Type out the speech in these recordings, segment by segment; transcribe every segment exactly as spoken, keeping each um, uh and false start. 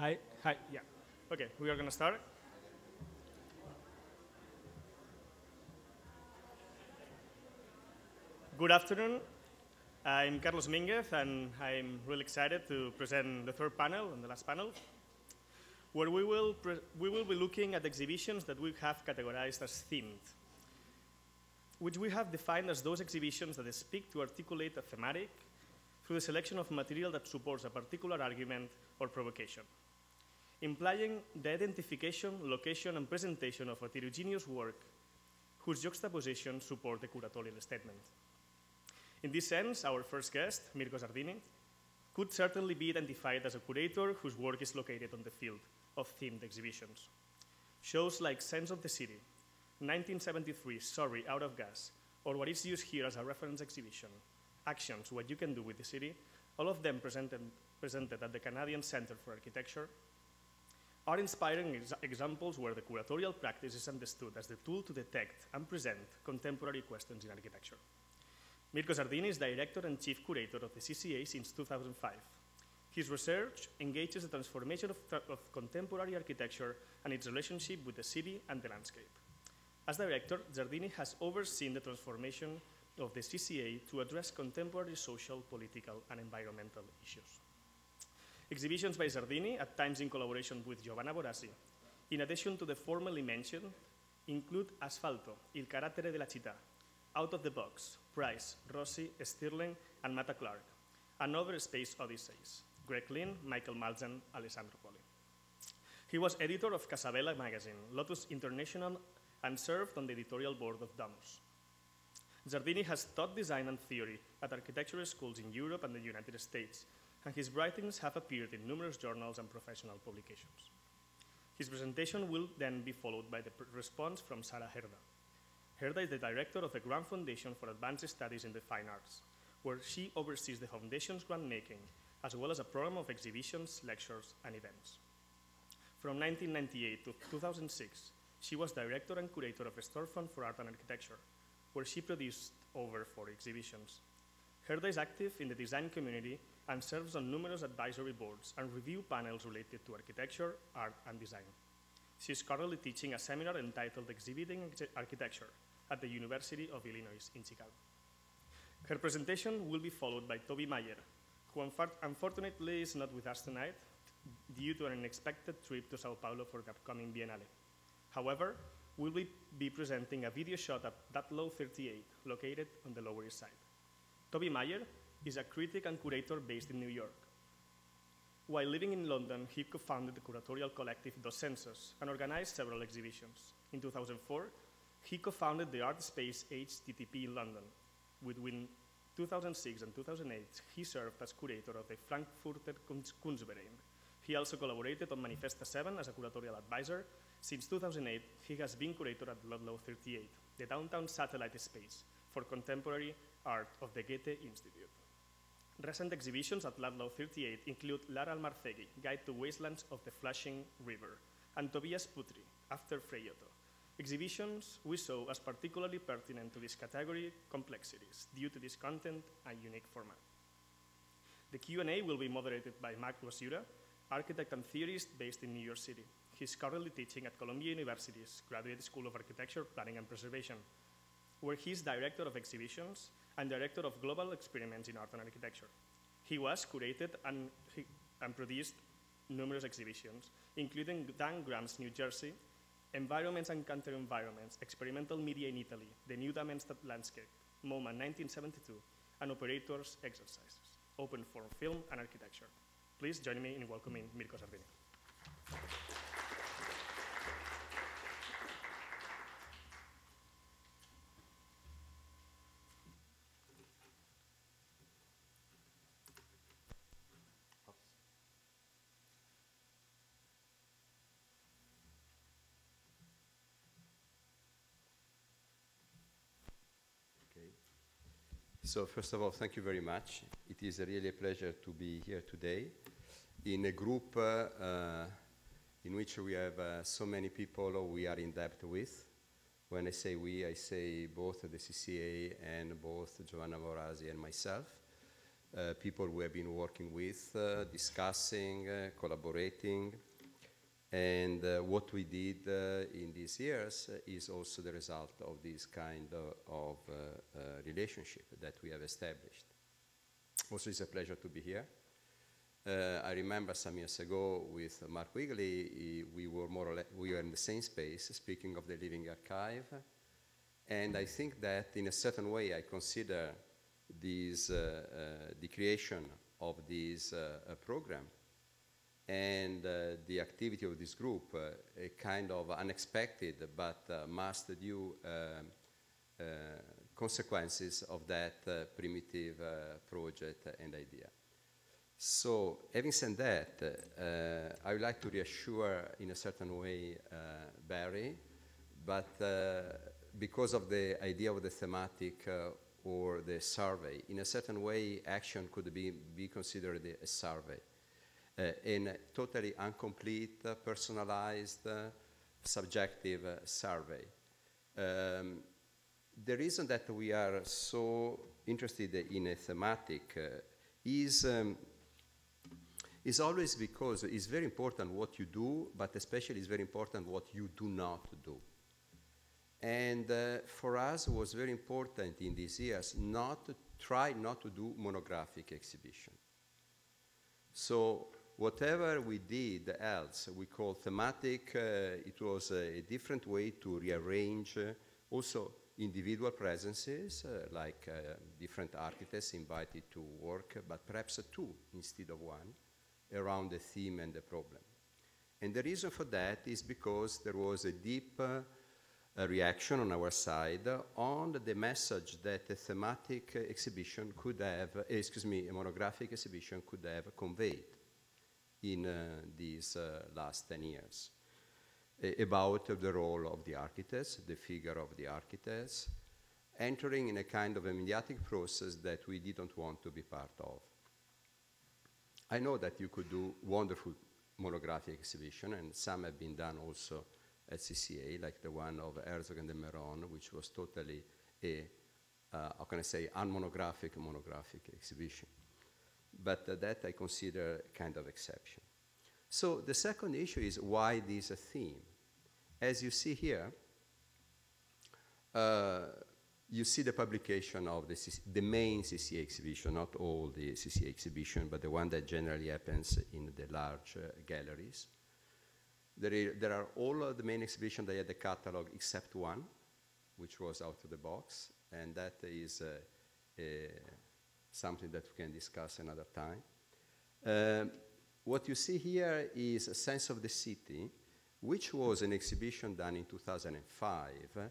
Hi, hi, yeah. Okay, we are going to start. Good afternoon. I'm Carlos Minguez, and I'm really excited to present the third panel and the last panel, where we will, we will be looking at exhibitions that we have categorized as themed, which we have defined as those exhibitions that speak to articulate a thematic through the selection of material that supports a particular argument or provocation, implying the identification, location, and presentation of a heterogeneous work whose juxtaposition supports the curatorial statement. In this sense, our first guest, Mirko Zardini, could certainly be identified as a curator whose work is located on the field of themed exhibitions. Shows like Sense of the City, nineteen seventy-three, Sorry, Out of Gas, or what is used here as a reference exhibition, Actions, What You Can Do with the City, all of them presented, presented at the Canadian Centre for Architecture, are inspiring ex examples where the curatorial practice is understood as the tool to detect and present contemporary questions in architecture. Mirko Zardini is Director and Chief Curator of the C C A since two thousand five. His research engages the transformation of, tra of contemporary architecture and its relationship with the city and the landscape. As Director, Zardini has overseen the transformation of the C C A to address contemporary social, political, and environmental issues. Exhibitions by Zardini, at times in collaboration with Giovanna Borassi, in addition to the formerly mentioned, include Asfalto, Il Carattere della Città, Out of the Box, Price, Rossi, Stirling, and Mata Clark, and other space odysseys, Greg Lynn, Michael Malzen, Alessandro Poli. He was editor of Casabella magazine, Lotus International, and served on the editorial board of Domus. Zardini has taught design and theory at architecture schools in Europe and the United States, and his writings have appeared in numerous journals and professional publications. His presentation will then be followed by the response from Sarah Herda. Herda is the director of the Grand Foundation for Advanced Studies in the Fine Arts, where she oversees the foundation's grant making, as well as a program of exhibitions, lectures, and events. From nineteen ninety-eight to two thousand six, she was director and curator of the Storefront for Art and Architecture, where she produced over forty exhibitions. Herda is active in the design community and serves on numerous advisory boards and review panels related to architecture, art, and design. She is currently teaching a seminar entitled Exhibiting Architecture at the University of Illinois in Chicago. Her presentation will be followed by Tobi Maier, who unfortunately is not with us tonight due to an unexpected trip to Sao Paulo for the upcoming Biennale. However, we'll be presenting a video shot at Ludlow thirty-eight, located on the Lower East Side. Tobi Maier is a critic and curator based in New York. While living in London, he co-founded the curatorial collective Docensus and organized several exhibitions. In two thousand four, he co-founded the art space H T T P in London. Between two thousand six and two thousand eight, he served as curator of the Frankfurter Kunstverein. He also collaborated on Manifesta seven as a curatorial advisor. Since two thousand eight, he has been curator at Ludlow thirty-eight, the downtown satellite space for contemporary art of the Goethe Institute. Recent exhibitions at Ludlow thirty-eight include Lara Almarcegui, Guide to Wastelands of the Flushing River, and Tobias Putri, After Frei Otto. Exhibitions we saw as particularly pertinent to this category complexities due to this content and unique format. The Q and A will be moderated by Mark Wigley, architect and theorist based in New York City. He is currently teaching at Columbia University's Graduate School of Architecture, Planning and Preservation, where he is Director of Exhibitions and Director of Global Experiments in Art and Architecture. He was curated and, he, and produced numerous exhibitions, including Dan Graham's New Jersey, Environments and Counter-Environments, Experimental Media in Italy, The New Dimension of Landscape, MoMA nineteen seventy-two, and Operators Exercises, Open Form Film and Architecture. Please join me in welcoming Mirko Zardini. So first of all, thank you very much. It is really a pleasure to be here today in a group uh, uh, in which we have uh, so many people we are in depth with. When I say we, I say both the C C A and both Giovanna Borassi and myself. uh, people we have been working with, uh, discussing, uh, collaborating. And uh, what we did uh, in these years uh, is also the result of this kind uh, of uh, uh, relationship that we have established. Also, it's a pleasure to be here. Uh, I remember some years ago with Mark Wigley, we were more or less, we were in the same space, speaking of the Living Archive. And I think that in a certain way, I consider these, uh, uh, the creation of this uh, program and uh, the activity of this group, uh, a kind of unexpected but uh, must due uh, uh, consequences of that uh, primitive uh, project and idea. So having said that, uh, I would like to reassure in a certain way uh, Barry, but uh, because of the idea of the thematic uh, or the survey, in a certain way action could be, be considered a survey. Uh, in a totally incomplete, uh, personalized, uh, subjective uh, survey. Um, the reason that we are so interested in a thematic uh, is, um, is always because it's very important what you do, but especially it's very important what you do not do. And uh, for us it was very important in these years not to try not to do monographic exhibition. So, whatever we did else, we call thematic, uh, it was a, a different way to rearrange uh, also individual presences, uh, like uh, different architects invited to work, but perhaps two instead of one, around the theme and the problem. And the reason for that is because there was a deep uh, a reaction on our side on the message that a thematic exhibition could have, excuse me, a monographic exhibition could have conveyed in uh, these uh, last ten years uh, about uh, the role of the architects, the figure of the architects, entering in a kind of a mediatic process that we didn't want to be part of. I know that you could do wonderful monographic exhibition, and some have been done also at C C A, like the one of Herzog and de Meuron, which was totally a, uh, how can I say, unmonographic monographic exhibition. But uh, that I consider kind of exception. So the second issue is why this a theme. As you see here, uh, you see the publication of the, the main C C A exhibition, not all the C C A exhibition, but the one that generally happens in the large uh, galleries. There are all of the main exhibitions that had the catalog except one, which was Out of the Box, and that is uh, uh, something that we can discuss another time. Um, what you see here is a Sense of the City, which was an exhibition done in two thousand five,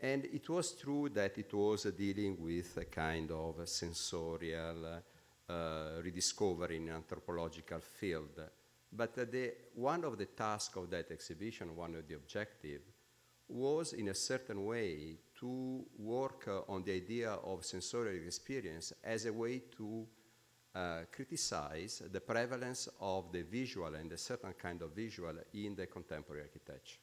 and it was true that it was uh, dealing with a kind of a sensorial uh, uh, rediscovery in anthropological field. But uh, the, one of the tasks of that exhibition, one of the objectives, was in a certain way to work uh, on the idea of sensorial experience as a way to uh, criticize the prevalence of the visual and a certain kind of visual in the contemporary architecture.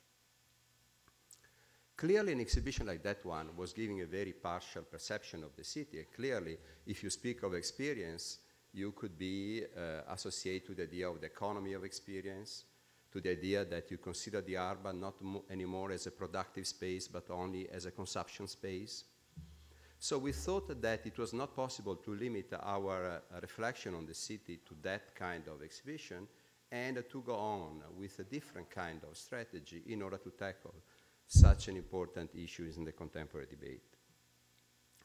Clearly, an exhibition like that one was giving a very partial perception of the city. Clearly, if you speak of experience, you could be uh, associated to the idea of the economy of experience, to the idea that you consider the urban not mo anymore as a productive space, but only as a consumption space. So we thought that it was not possible to limit our uh, reflection on the city to that kind of exhibition and uh, to go on with a different kind of strategy in order to tackle such an important issue in the contemporary debate.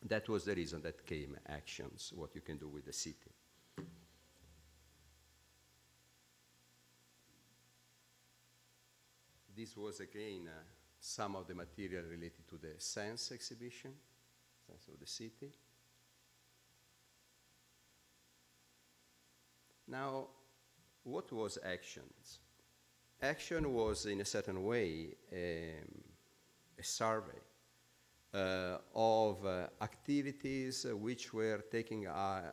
That was the reason that came Actions, What You Can Do with the City. This was again uh, some of the material related to the Sense exhibition, Sense of the City. Now, what was Actions? Action was in a certain way um, a survey uh, of uh, activities which were taking uh,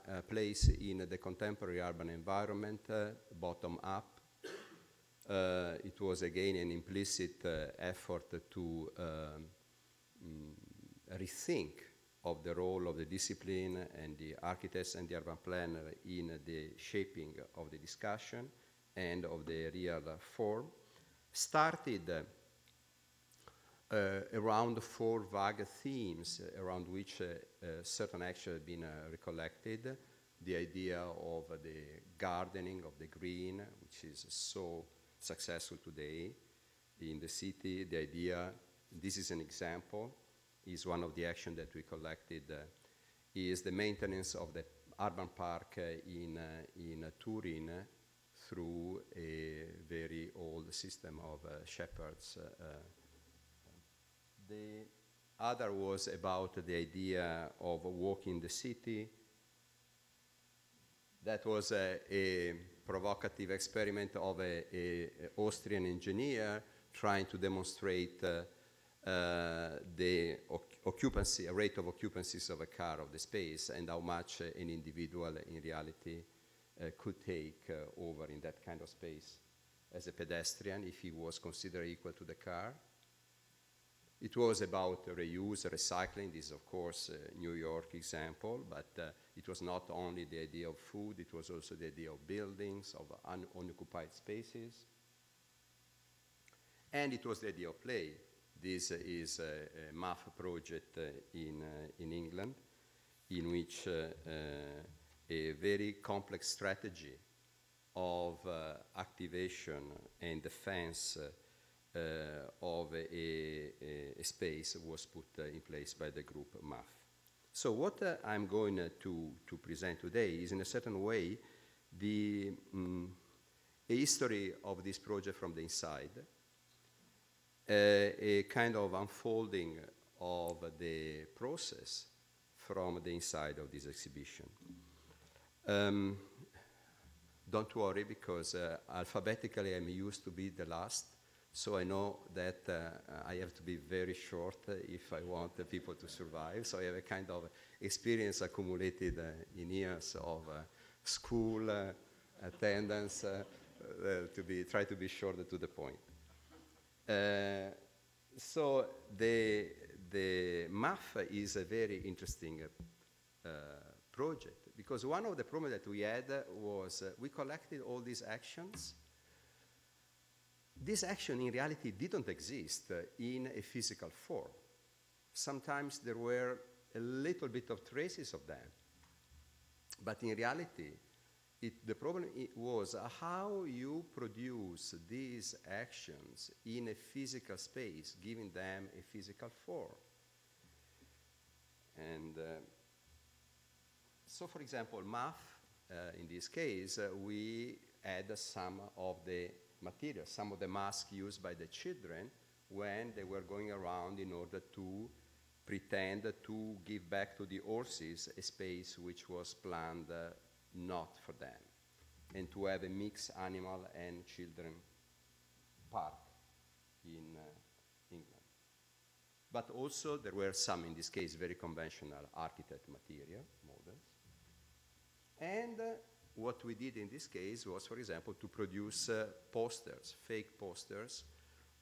uh, place in the contemporary urban environment, uh, bottom up. Uh, it was again an implicit uh, effort to um, mm, rethink of the role of the discipline and the architects and the urban planner in the shaping of the discussion and of the real form, started Uh, around four vague themes around which uh, uh, certain actions have been uh, recollected. The idea of uh, the gardening of the green, which is so successful today in the city. The idea, this is an example, is one of the actions that we collected, uh, is the maintenance of the urban park uh, in, uh, in uh, Turin uh, through a very old system of uh, shepherds. Uh, uh, The other was about the idea of walking the city. That was a, a provocative experiment of an Austrian engineer trying to demonstrate uh, uh, the occupancy, rate of occupancies of a car of the space and how much an individual in reality uh, could take uh, over in that kind of space as a pedestrian if he was considered equal to the car. It was about reuse, recycling. This is, of course, a New York example, but uh, it was not only the idea of food, it was also the idea of buildings, of unoccupied spaces. And it was the idea of play. This is a, a M A F project uh, in, uh, in England, in which uh, uh, a very complex strategy of uh, activation and defense uh, Uh, of a, a, a space was put uh, in place by the group M A F. So what uh, I'm going uh, to, to present today is in a certain way the um, a history of this project from the inside, uh, a kind of unfolding of the process from the inside of this exhibition. Um, don't worry, because uh, alphabetically I'm used to be the last. So I know that uh, I have to be very short uh, if I want the people to survive. So I have a kind of experience accumulated uh, in years of uh, school uh, attendance uh, uh, to be, try to be short to the point. Uh, so the, the M A F is a very interesting uh, project, because one of the problems that we had was uh, we collected all these actions. This action in reality didn't exist uh, in a physical form. Sometimes there were a little bit of traces of them. But in reality, it, the problem it was how you produce these actions in a physical space, giving them a physical form. And uh, so, for example, M A F, uh, in this case, uh, we add some of the materials, some of the masks used by the children when they were going around in order to pretend to give back to the horses a space which was planned uh, not for them, and to have a mixed animal and children park in uh, England. But also there were some, in this case, very conventional architect material models. And uh, what we did in this case was, for example, to produce uh, posters, fake posters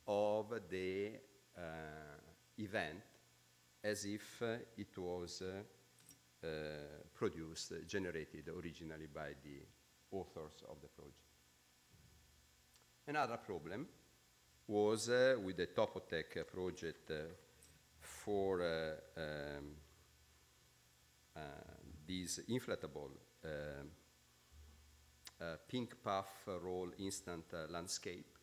of the uh, event as if uh, it was uh, uh, produced, uh, generated originally by the authors of the project. Another problem was uh, with the Topotec project uh, for uh, um, uh, these inflatable uh, Uh, pink puff uh, roll instant uh, landscape,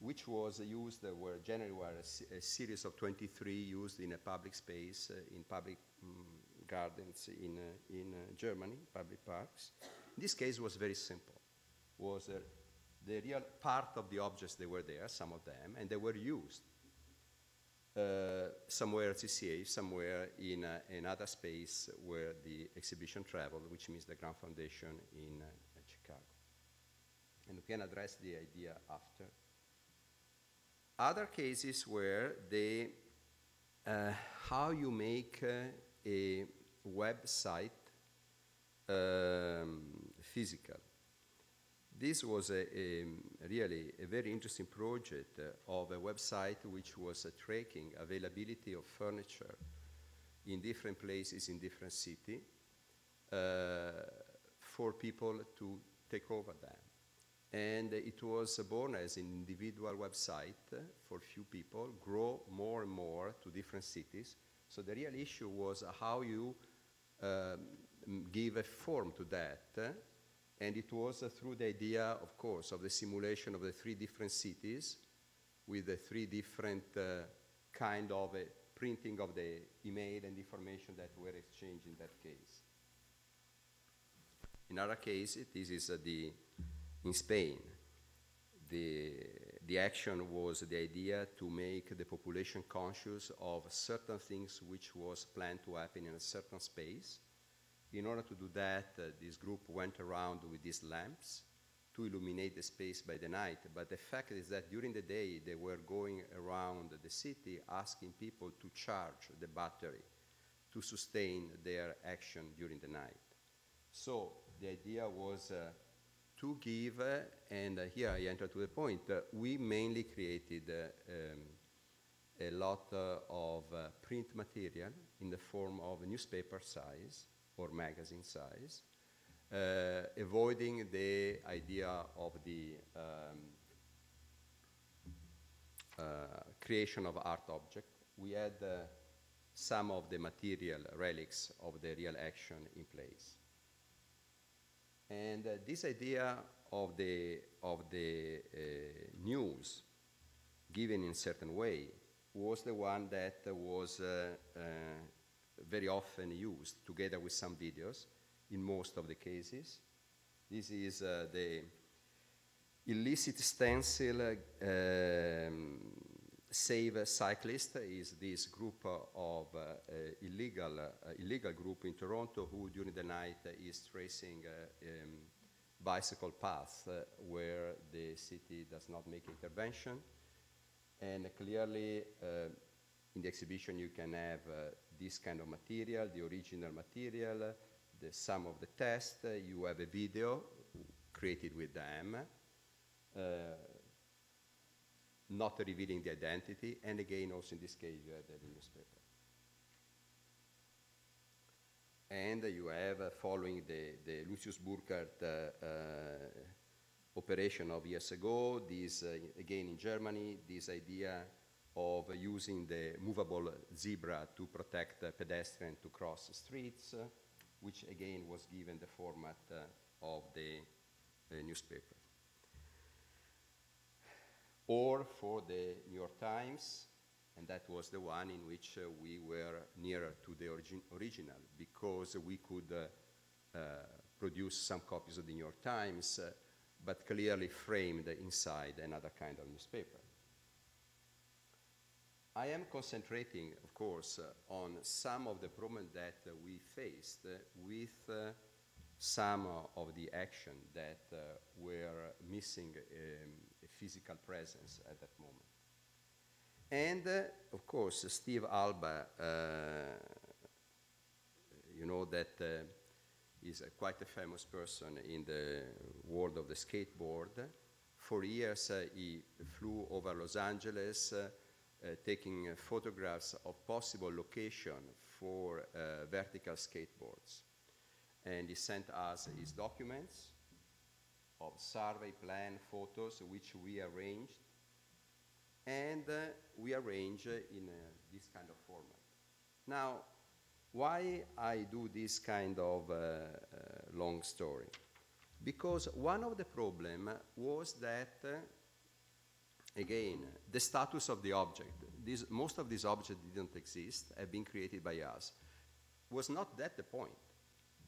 which was used, uh, were generally were a, se a series of twenty-three used in a public space, uh, in public um, gardens in, uh, in uh, Germany, public parks. This case was very simple. Was uh, the real part of the objects that were there, some of them, and they were used. Uh, somewhere at C C A, somewhere in uh, another space where the exhibition traveled, which means the Grand Foundation in uh, and we can address the idea after. Other cases where they, uh, how you make uh, a website um, physical. This was a, a really a very interesting project uh, of a website which was uh, tracking availability of furniture in different places, in different cities, uh, for people to take over them. And it was born as an individual website for few people, grow more and more to different cities. So the real issue was how you um, give a form to that. And it was uh, through the idea, of course, of the simulation of the three different cities with the three different uh, kind of uh, printing of the email and information that were exchanged in that case. In other case, this is uh, the in Spain. The, the action was the idea to make the population conscious of certain things which was planned to happen in a certain space. In order to do that, uh, this group went around with these lamps to illuminate the space by the night. But the fact is that during the day, they were going around the city asking people to charge the battery to sustain their action during the night. So the idea was uh, to give, uh, and uh, here I enter to the point, uh, we mainly created uh, um, a lot uh, of uh, print material in the form of newspaper size, or magazine size, uh, avoiding the idea of the um, uh, creation of art object. We had uh, some of the material relics of the real action in place. And uh, this idea of the, of the uh, news given in a certain way was the one that uh, was uh, uh, very often used together with some videos in most of the cases. This is uh, the illicit stencil uh, um, Save a Cyclist, is this group uh, of uh, uh, illegal, uh, illegal group in Toronto who during the night uh, is tracing uh, um, bicycle paths uh, where the city does not make intervention. And uh, clearly uh, in the exhibition you can have uh, this kind of material, the original material, uh, the sum of the test, uh, you have a video created with them, uh, not revealing the identity, and again, also in this case, you have the newspaper. And uh, you have, uh, following the, the Lucius Burkhardt uh, uh, operation of years ago, this, uh, again in Germany, this idea of using the movable zebra to protect uh, pedestrians to cross streets, uh, which again was given the format uh, of the uh, newspaper. Or for the New York Times, and that was the one in which uh, we were nearer to the origin original, because we could uh, uh, produce some copies of the New York Times, uh, but clearly framed inside another kind of newspaper. I am concentrating, of course, uh, on some of the problems that uh, we faced uh, with uh, some uh, of the action that uh, were missing um, a physical presence at that moment. And, uh, of course, uh, Steve Alba, uh, you know that uh, is a quite a famous person in the world of the skateboard. For years, uh, he flew over Los Angeles, uh, Uh, taking uh, photographs of possible location for uh, vertical skateboards. And he sent us his documents of survey plan photos, which we arranged. And uh, we arrange uh, in uh, this kind of format. Now, why I do this kind of uh, uh, long story? Because one of the problem was that uh, again, the status of the object. This, most of these objects didn't exist, have been created by us. Was not that the point?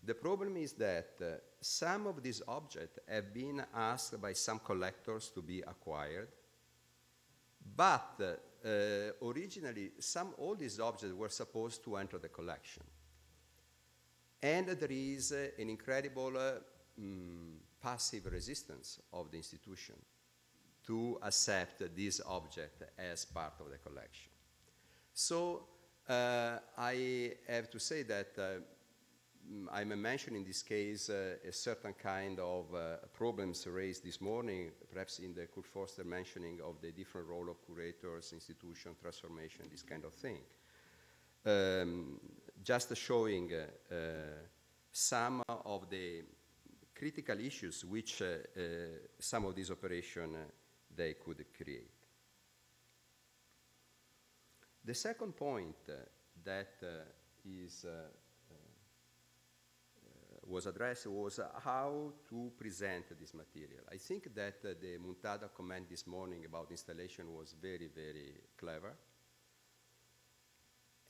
The problem is that uh, some of these objects have been asked by some collectors to be acquired, but uh, originally, some all these objects were supposed to enter the collection. And uh, there is uh, an incredible uh, mm, passive resistance of the institution to accept uh, this object as part of the collection. So uh, I have to say that uh, I'm mentioning in this case uh, a certain kind of uh, problems raised this morning, perhaps in the Kurt Forster mentioning of the different role of curators, institution, transformation, this kind of thing. Um, just showing uh, uh, some of the critical issues which uh, uh, some of these operations uh, they could create. The second point uh, that uh, is, uh, uh, was addressed was uh, how to present this material. I think that uh, the Muntada comment this morning about installation was very, very clever.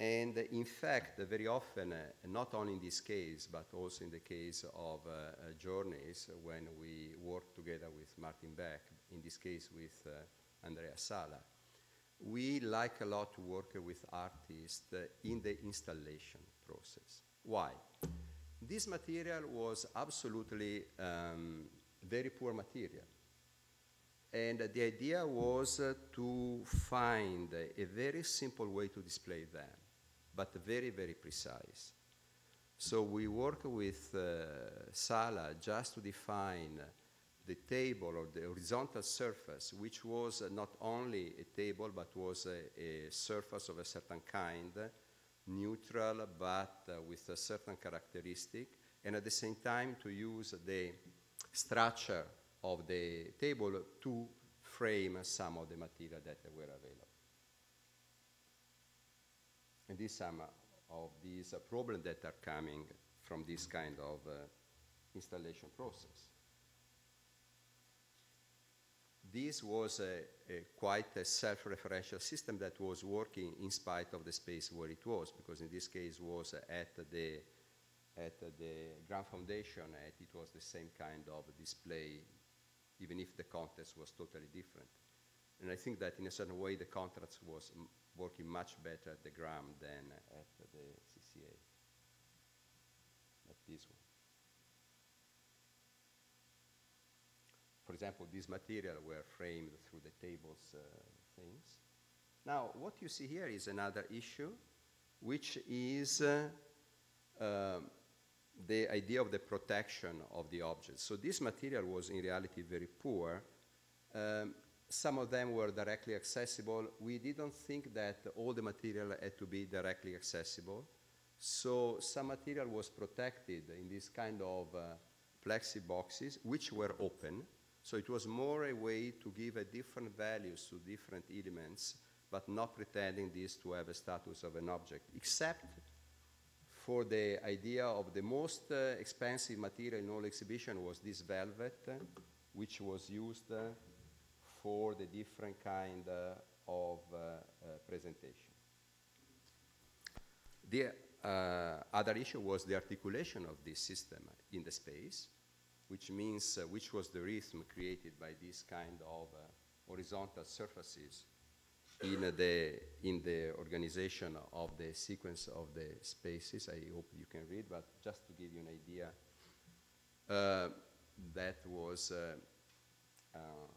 And uh, in fact, uh, very often, uh, not only in this case, but also in the case of uh, uh, journeys, when we work together with Martin Beck, in this case with uh, Andrea Sala, we like a lot to work uh, with artists uh, in the installation process. Why? This material was absolutely um, very poor material. And uh, the idea was uh, to find uh, a very simple way to display them, but very, very precise. So we work with uh, Sala just to define the table or the horizontal surface, which was uh, not only a table, but was uh, a surface of a certain kind, uh, neutral, but uh, with a certain characteristic, and at the same time to use the structure of the table to frame some of the material that were available. And these some of these uh, problems that are coming from this kind of uh, installation process. This was a, a quite a self-referential system that was working in spite of the space where it was, because in this case was at the, at the Grand Foundation, and it was the same kind of display, even if the context was totally different. And I think that in a certain way, the contrast was m working much better at the Gram than at the C C A, at this one. For example, these material were framed through the tables uh, things. Now, what you see here is another issue, which is uh, um, the idea of the protection of the objects. So this material was in reality very poor. Um, some of them were directly accessible. We didn't think that all the material had to be directly accessible. So some material was protected in this kind of uh, plexi boxes, which were open. So it was more a way to give a different values to different elements, but not pretending this to have a status of an object, except for the idea of the most uh, expensive material in all exhibition was this velvet, uh, which was used uh, for the different kind uh, of uh, uh, presentation. The uh, other issue was the articulation of this system in the space, which means uh, which was the rhythm created by this kind of uh, horizontal surfaces in uh, the in the organization of the sequence of the spaces. I hope you can read, but just to give you an idea, uh, that was uh, uh,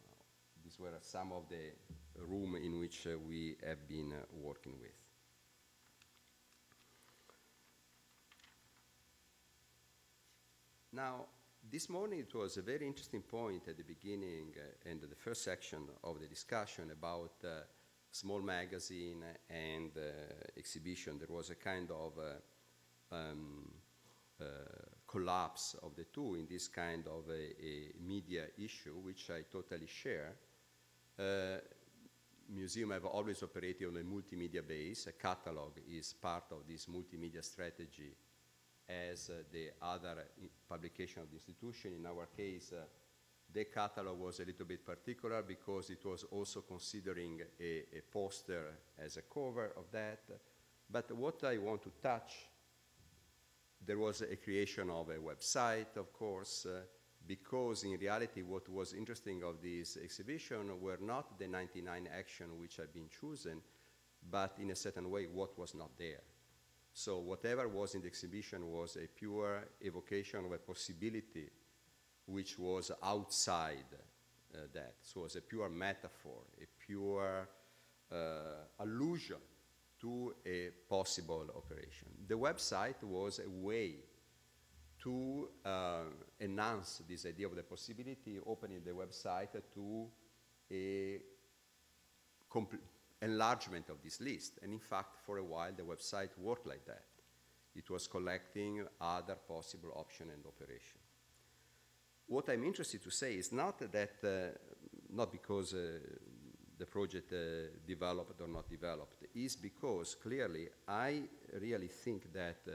these were some of the room in which uh, we have been uh, working with. Now, this morning it was a very interesting point at the beginning uh, and the first section of the discussion about. Uh, small magazine and uh, exhibition, there was a kind of uh, um, uh, collapse of the two in this kind of a, a media issue, which I totally share. Uh, museum have always operated on a multimedia base. A catalog is part of this multimedia strategy as uh, the other publication of the institution. In our case, uh, the catalog was a little bit particular because it was also considering a, a poster as a cover of that. But what I want to touch, there was a creation of a website, of course, uh, because in reality what was interesting of this exhibition were not the ninety-nine action which had been chosen, but in a certain way what was not there. So whatever was in the exhibition was a pure evocation of a possibility which was outside uh, that. So it was a pure metaphor, a pure uh, allusion to a possible operation. The website was a way to uh, enhance this idea of the possibility, opening the website to a enlargement of this list. And in fact, for a while, the website worked like that. It was collecting other possible options and operation. What I'm interested to say is not that, uh, not because uh, the project uh, developed or not developed, is because clearly I really think that uh,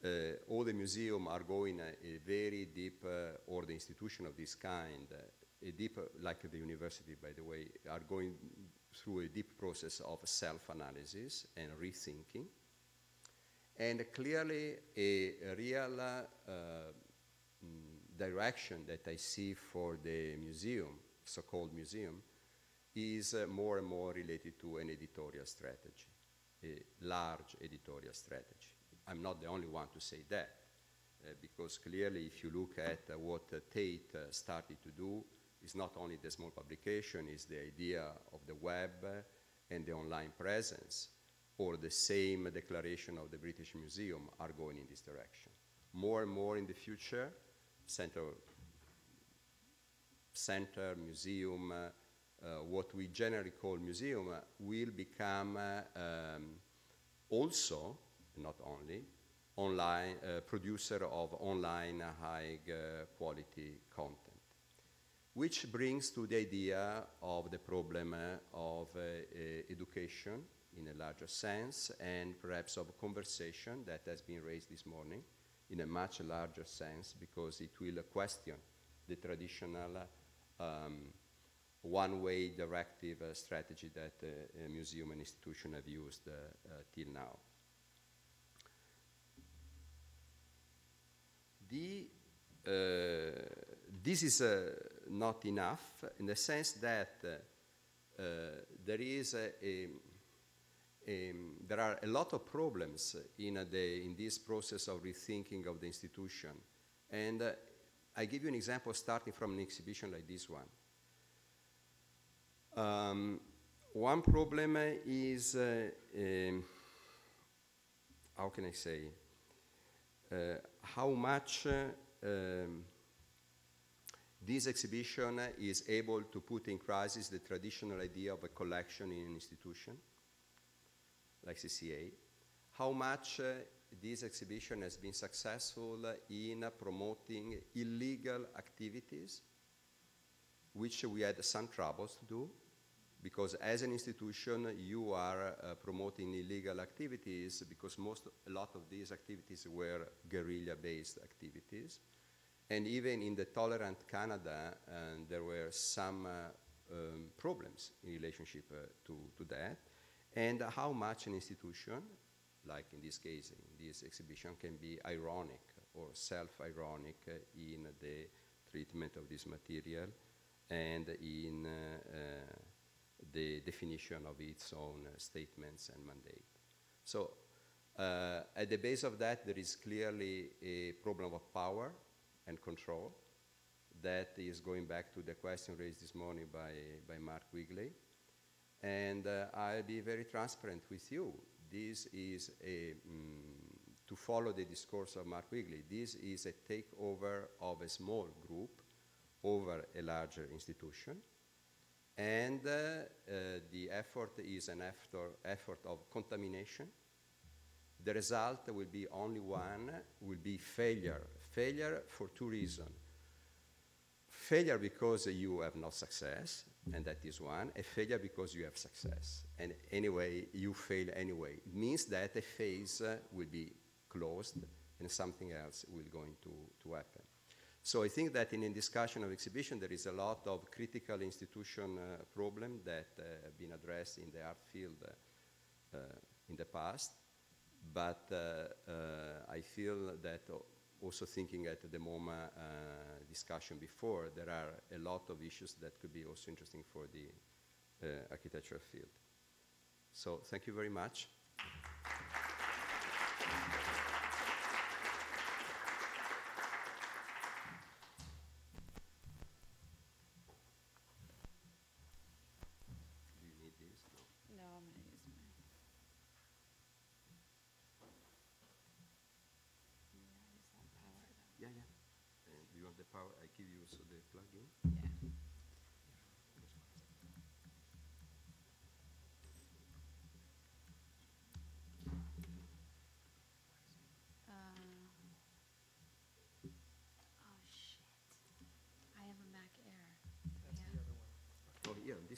Uh, all the museums are going uh, a very deep, uh, or the institution of this kind, uh, a deep, uh, like the university, by the way, are going through a deep process of self-analysis and rethinking, and clearly a, a real uh, uh, direction that I see for the museum, so-called museum, is uh, more and more related to an editorial strategy, a large editorial strategy. I'm not the only one to say that, uh, because clearly if you look at uh, what uh, Tate uh, started to do, it's not only the small publication, it's the idea of the web uh, and the online presence, or the same declaration of the British Museum are going in this direction. More and more in the future, center, center museum, uh, uh, what we generally call museum, uh, will become uh, um, also not only, online uh, producer of online uh, high uh, quality content. Which brings to the idea of the problem uh, of uh, uh, education in a larger sense, and perhaps of a conversation that has been raised this morning in a much larger sense, because it will uh, question the traditional uh, um, one-way directive uh, strategy that uh, a museum and institution have used uh, uh, till now. The, uh, this is uh, not enough in the sense that uh, uh, there is a, a, a, there are a lot of problems in, uh, the, in this process of rethinking of the institution. And uh, I give you an example starting from an exhibition like this one. Um, one problem is, uh, um, how can I say, Uh, how much uh, um, this exhibition is able to put in crisis the traditional idea of a collection in an institution, like C C A. How much uh, this exhibition has been successful in uh, promoting illegal activities, which we had some troubles to do, because as an institution you are uh, promoting illegal activities, because most, a lot of these activities were guerrilla-based activities. And even in the tolerant Canada, uh, there were some uh, um, problems in relationship uh, to, to that. And how much an institution, like in this case, in this exhibition, can be ironic or self-ironic uh, in the treatment of this material and in uh, uh, the definition of its own uh, statements and mandate. So uh, at the base of that, there is clearly a problem of power and control that is going back to the question raised this morning by, by Mark Wigley. And uh, I'll be very transparent with you. This is a, mm, to follow the discourse of Mark Wigley, this is a takeover of a small group over a larger institution. And uh, uh, the effort is an effort, effort of contamination. The result will be only one, will be failure. Failure for two reasons. Failure because you have not success, and that is one. A failure because you have success. And anyway, you fail anyway. It means that a phase uh, will be closed and something else will going to, to happen. So I think that in a discussion of exhibition, there is a lot of critical institution uh, problem that uh, have been addressed in the art field uh, uh, in the past. But uh, uh, I feel that also thinking at the MoMA uh, discussion before, there are a lot of issues that could be also interesting for the uh, architectural field. So thank you very much.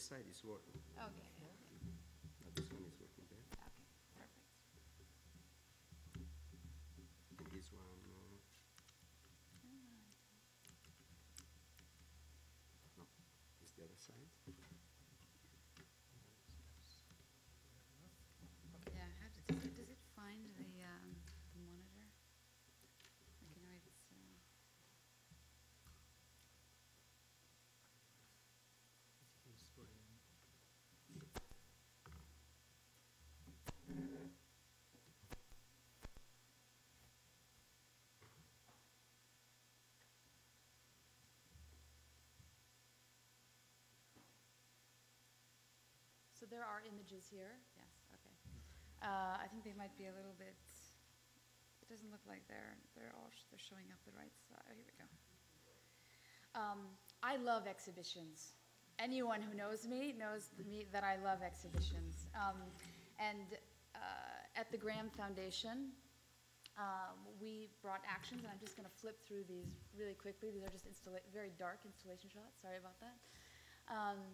this side is working. Okay. okay. Now this one is working there. Okay, perfect. And this one. Uh, no, it's the other side. Yeah, I have to, does it, does it find the, um, the monitor? Like, you know, it's, uh So there are images here? Yes, okay. Uh, I think they might be a little bit, it doesn't look like they're, they're all, sh they're showing up the right side. Oh, here we go. Um, I love exhibitions. Anyone who knows me knows me that I love exhibitions. Um, and uh, at the Grand Foundation, um, we brought Actions, and I'm just going to flip through these really quickly. These are just installa very dark installation shots. Sorry about that. Um,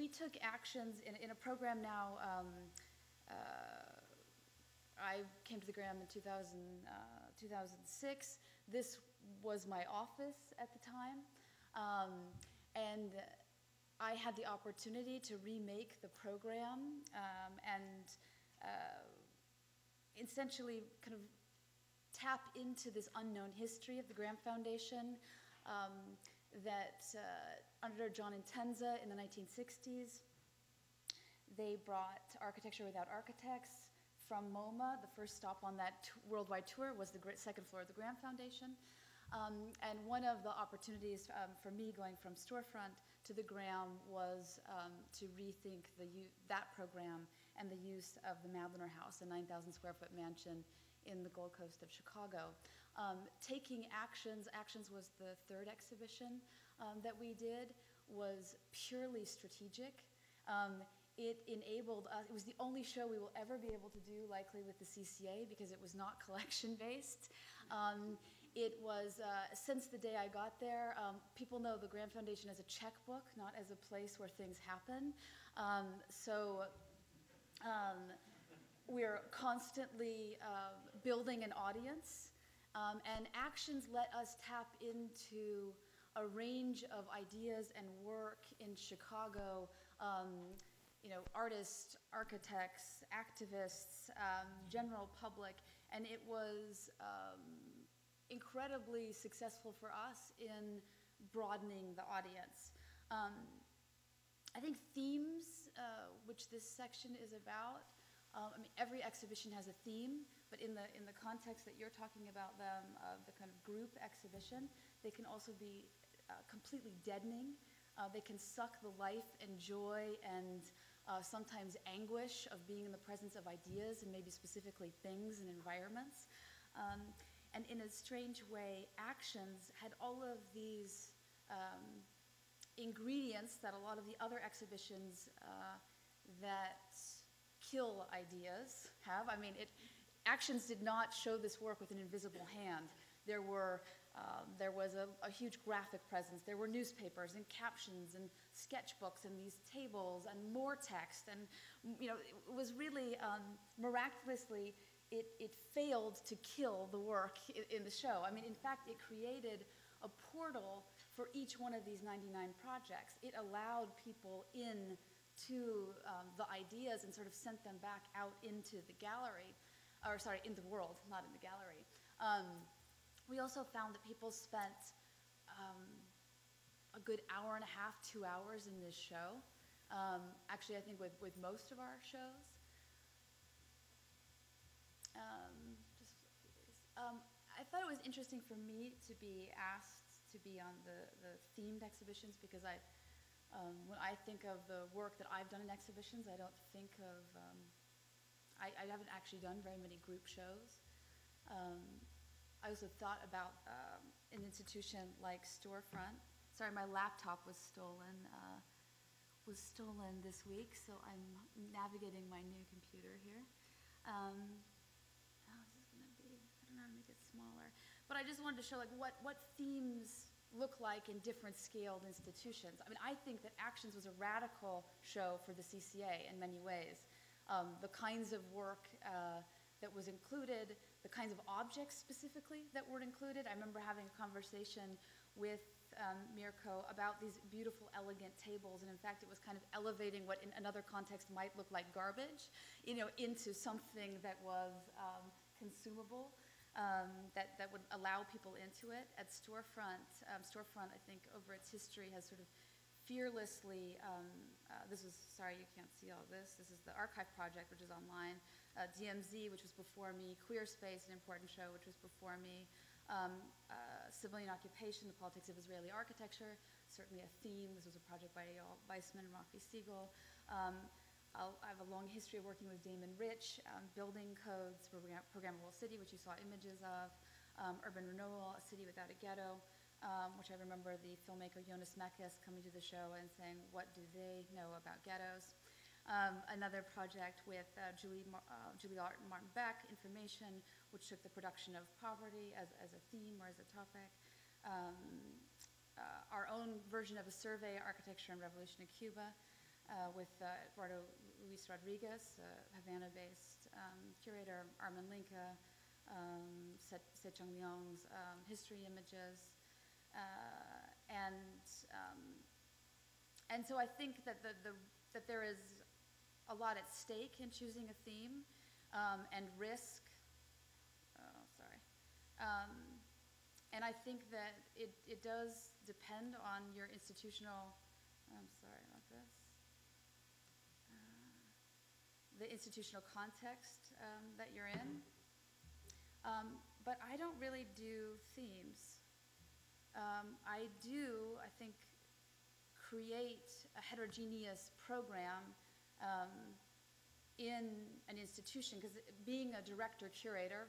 We took actions in, in a program now, um, uh, I came to the Graham in two thousand, uh, two thousand six. This was my office at the time. Um, and I had the opportunity to remake the program um, and uh, essentially kind of tap into this unknown history of the Graham Foundation. Um, that uh, under John Intenza in the nineteen sixties, they brought Architecture Without Architects from MoMA. The first stop on that worldwide tour was the second floor of the Graham Foundation. Um, and one of the opportunities um, for me going from Storefront to the Graham was um, to rethink the, that program and the use of the Madlener House, a nine thousand square foot mansion in the Gold Coast of Chicago. Um, taking actions, Actions was the third exhibition um, that we did, was purely strategic. Um, it enabled us, it was the only show we will ever be able to do likely with the C C A because it was not collection based. Um, it was, uh, since the day I got there, um, people know the Graham Foundation as a checkbook, not as a place where things happen. Um, so, um, We're constantly uh, building an audience, um, and Actions let us tap into a range of ideas and work in Chicago. Um, you know, artists, architects, activists, um, general public, and it was um, incredibly successful for us in broadening the audience. Um, I think themes, uh, which this section is about, Um, I mean, every exhibition has a theme, but in the in the context that you're talking about them, of the kind of group exhibition, they can also be uh, completely deadening. Uh, they can suck the life and joy and uh, sometimes anguish of being in the presence of ideas and maybe specifically things and environments. Um, and in a strange way, Actions had all of these um, ingredients that a lot of the other exhibitions uh, that kill ideas have. I mean, it, Actions did not show this work with an invisible hand. There were, um, there was a, a huge graphic presence. There were newspapers and captions and sketchbooks and these tables and more text. And, you know, it was really, um, miraculously, it, it failed to kill the work in, in the show. I mean, in fact, it created a portal for each one of these ninety-nine projects. It allowed people in to um, the ideas and sort of sent them back out into the gallery, or sorry, in the world, not in the gallery. Um, we also found that people spent um, a good hour and a half, two hours in this show. Um, actually, I think with, with most of our shows. Um, just, um, I thought it was interesting for me to be asked to be on the, the themed exhibitions because I, Um, when I think of the work that I've done in exhibitions, I don't think of, um, I, I haven't actually done very many group shows. Um, I also thought about um, an institution like Storefront. Sorry, my laptop was stolen, uh, was stolen this week, so I'm navigating my new computer here. Um, oh, this is gonna be, I don't know how to make it smaller. But I just wanted to show like what, what themes look like in different scaled institutions. I mean, I think that Actions was a radical show for the C C A in many ways. Um, the kinds of work uh, that was included, the kinds of objects specifically that were included. I remember having a conversation with um, Mirko about these beautiful, elegant tables, and in fact it was kind of elevating what in another context might look like garbage, you know, into something that was um, consumable. Um, that, that would allow people into it. At Storefront, um, Storefront, I think, over its history has sort of fearlessly, um, uh, this is, sorry, you can't see all this, this is the archive project, which is online, uh, D M Z, which was before me, Queer Space, an important show, which was before me, um, uh, Civilian Occupation, the Politics of Israeli Architecture, certainly a theme. This was a project by Eyal Weissman and Rafi Siegel. Um, I have a long history of working with Damon Rich, um, building codes, programmable city, which you saw images of, um, urban renewal, a city without a ghetto, um, which I remember the filmmaker Jonas Mekas coming to the show and saying, what do they know about ghettos? Um, another project with uh, Julie, uh, Julie Art and Martin Beck, Information, which took the production of poverty as, as a theme or as a topic. Um, uh, our own version of a survey, Architecture and Revolution in Cuba, Uh, with uh, Eduardo Luis Rodriguez, uh, Havana-based um, curator, Armin Linka, um, Se Secheng Liang's um, history images, uh, and um, and so I think that the, the that there is a lot at stake in choosing a theme, um, and risk. Oh, sorry. Um, and I think that it it does depend on your institutional. I'm sorry about this. Uh, the institutional context um, that you're in. Um, but I don't really do themes. Um, I do, I think, create a heterogeneous program um, in an institution, because being a director curator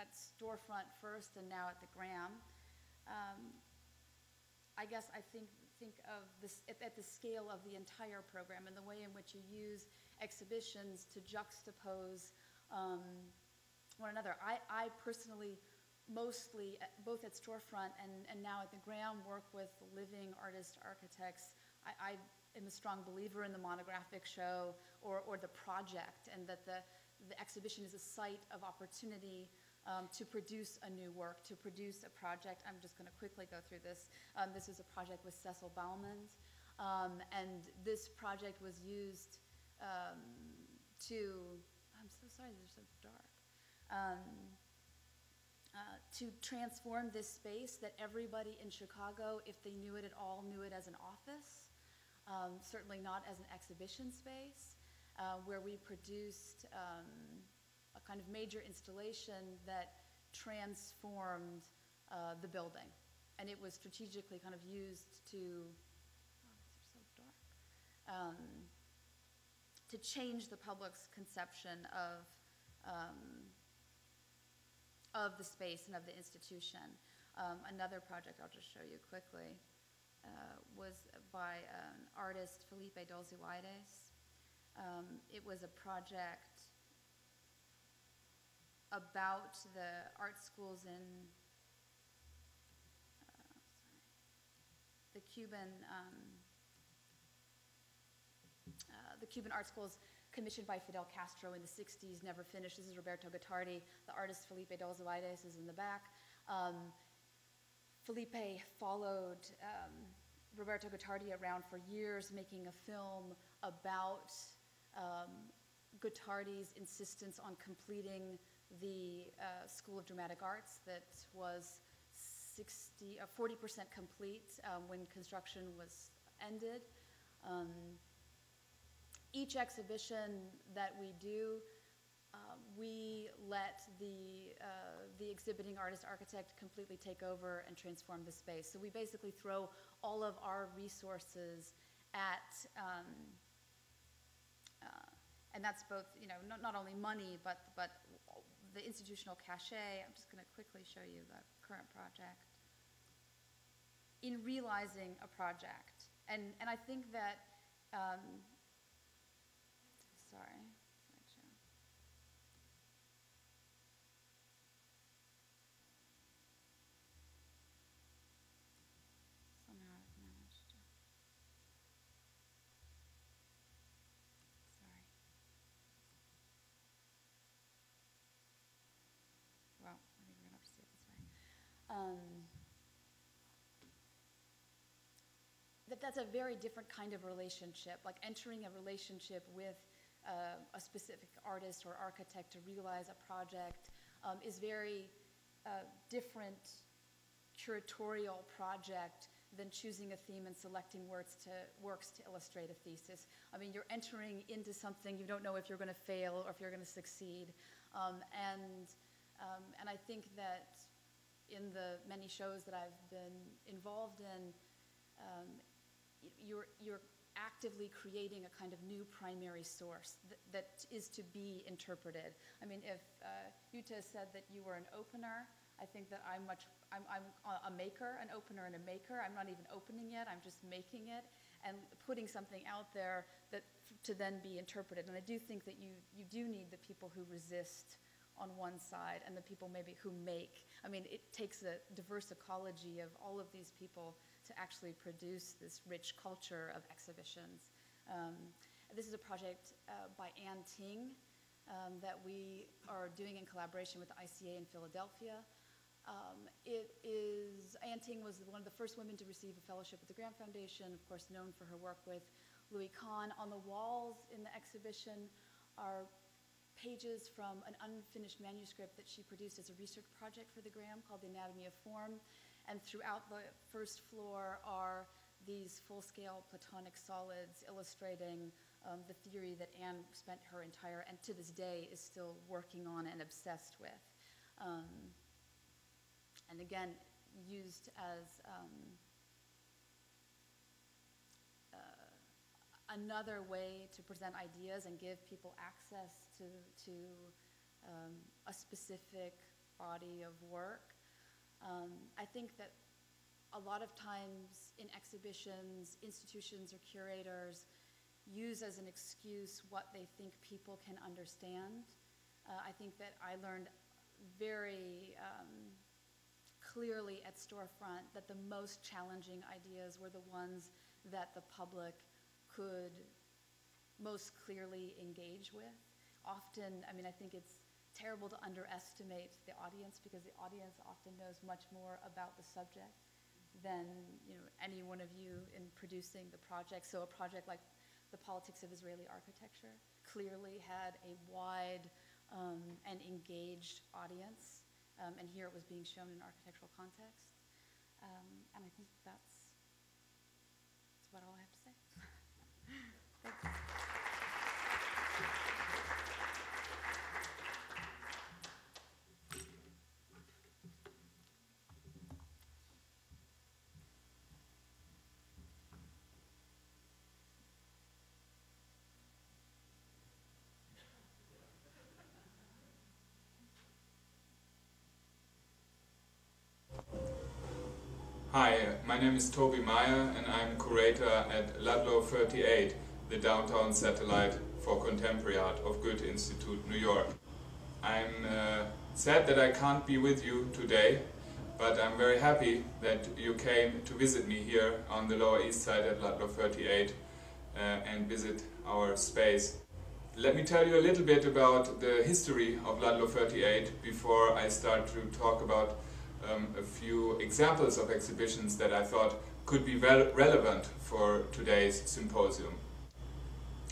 at Storefront first and now at the Gram, um, I guess I think think of this at, at the scale of the entire program and the way in which you use exhibitions to juxtapose um, one another. I, I personally mostly, at, both at Storefront and, and now at the Gram, work with living artists, architects. I, I am a strong believer in the monographic show or, or the project, and that the, the exhibition is a site of opportunity Um, to produce a new work, to produce a project. I'm just going to quickly go through this. Um, this is a project with Cecil Baumans, um, and this project was used um, to, I'm so sorry, they're so dark, um, uh, to transform this space that everybody in Chicago, if they knew it at all, knew it as an office, um, certainly not as an exhibition space, uh, where we produced um, a kind of major installation that transformed uh, the building. And it was strategically kind of used to, oh, they're so dark, um, to change the public's conception of, um, of the space and of the institution. Um, another project I'll just show you quickly uh, was by an artist, Felipe Dolziwaides. Um, it was a project about the art schools in uh, sorry, the Cuban um, uh, the Cuban art schools commissioned by Fidel Castro in the sixties, never finished. This is Roberto Gattardi. The artist Felipe Dolziwaides is in the back. Um, Felipe followed um, Roberto Gattardi around for years, making a film about um, Gattardi's insistence on completing the uh, School of Dramatic Arts that was sixty, uh, forty percent complete um, when construction was ended. Um, each exhibition that we do, uh, we let the, uh, the exhibiting artist architect completely take over and transform the space. So we basically throw all of our resources at um, uh, and that's both, you know, not, not only money, but, but the institutional cachet. I'm just going to quickly show you the current project. In realizing a project, and, and I think that, um, sorry, that's a very different kind of relationship, like entering a relationship with uh, a specific artist or architect to realize a project um, is very uh, different curatorial project than choosing a theme and selecting words to, works to illustrate a thesis. I mean, you're entering into something, you don't know if you're gonna fail or if you're gonna succeed. Um, and, um, and I think that in the many shows that I've been involved in, um, you're, you're actively creating a kind of new primary source that, that is to be interpreted. I mean, if uh, Jutta said that you were an opener, I think that I'm much, I'm, I'm a maker, an opener and a maker. I'm not even opening yet, I'm just making it and putting something out there that to then be interpreted. And I do think that you, you do need the people who resist on one side and the people maybe who make. I mean, it takes a diverse ecology of all of these people to actually produce this rich culture of exhibitions. Um, this is a project uh, by Anne Ting um, that we are doing in collaboration with the I C A in Philadelphia. Um, it is, Anne Ting was one of the first women to receive a fellowship at the Grand Foundation, of course known for her work with Louis Kahn. On the walls in the exhibition are pages from an unfinished manuscript that she produced as a research project for the Graham called The Anatomy of Form. And throughout the first floor are these full-scale platonic solids illustrating um, the theory that Anne spent her entire, and to this day is still working on and obsessed with. Um, and again, used as um, uh, another way to present ideas and give people access to, to um, a specific body of work. Um, I think that a lot of times in exhibitions, institutions or curators use as an excuse what they think people can understand. Uh, I think that I learned very um, clearly at Storefront that the most challenging ideas were the ones that the public could most clearly engage with. Often, I mean, I think it's terrible to underestimate the audience because the audience often knows much more about the subject than you know, any one of you in producing the project. So a project like The Politics of Israeli Architecture clearly had a wide um, and engaged audience. Um, and here it was being shown in an architectural context. Um, and I think that's, that's about all I have to say. Thank you. Hi, my name is Tobi Maier and I'm curator at Ludlow thirty-eight, the downtown satellite for contemporary art of Goethe Institute, New York. I'm uh, sad that I can't be with you today, but I'm very happy that you came to visit me here on the Lower East Side at Ludlow thirty-eight uh, and visit our space. Let me tell you a little bit about the history of Ludlow thirty-eight before I start to talk about Um, a few examples of exhibitions that I thought could be re relevant for today's symposium.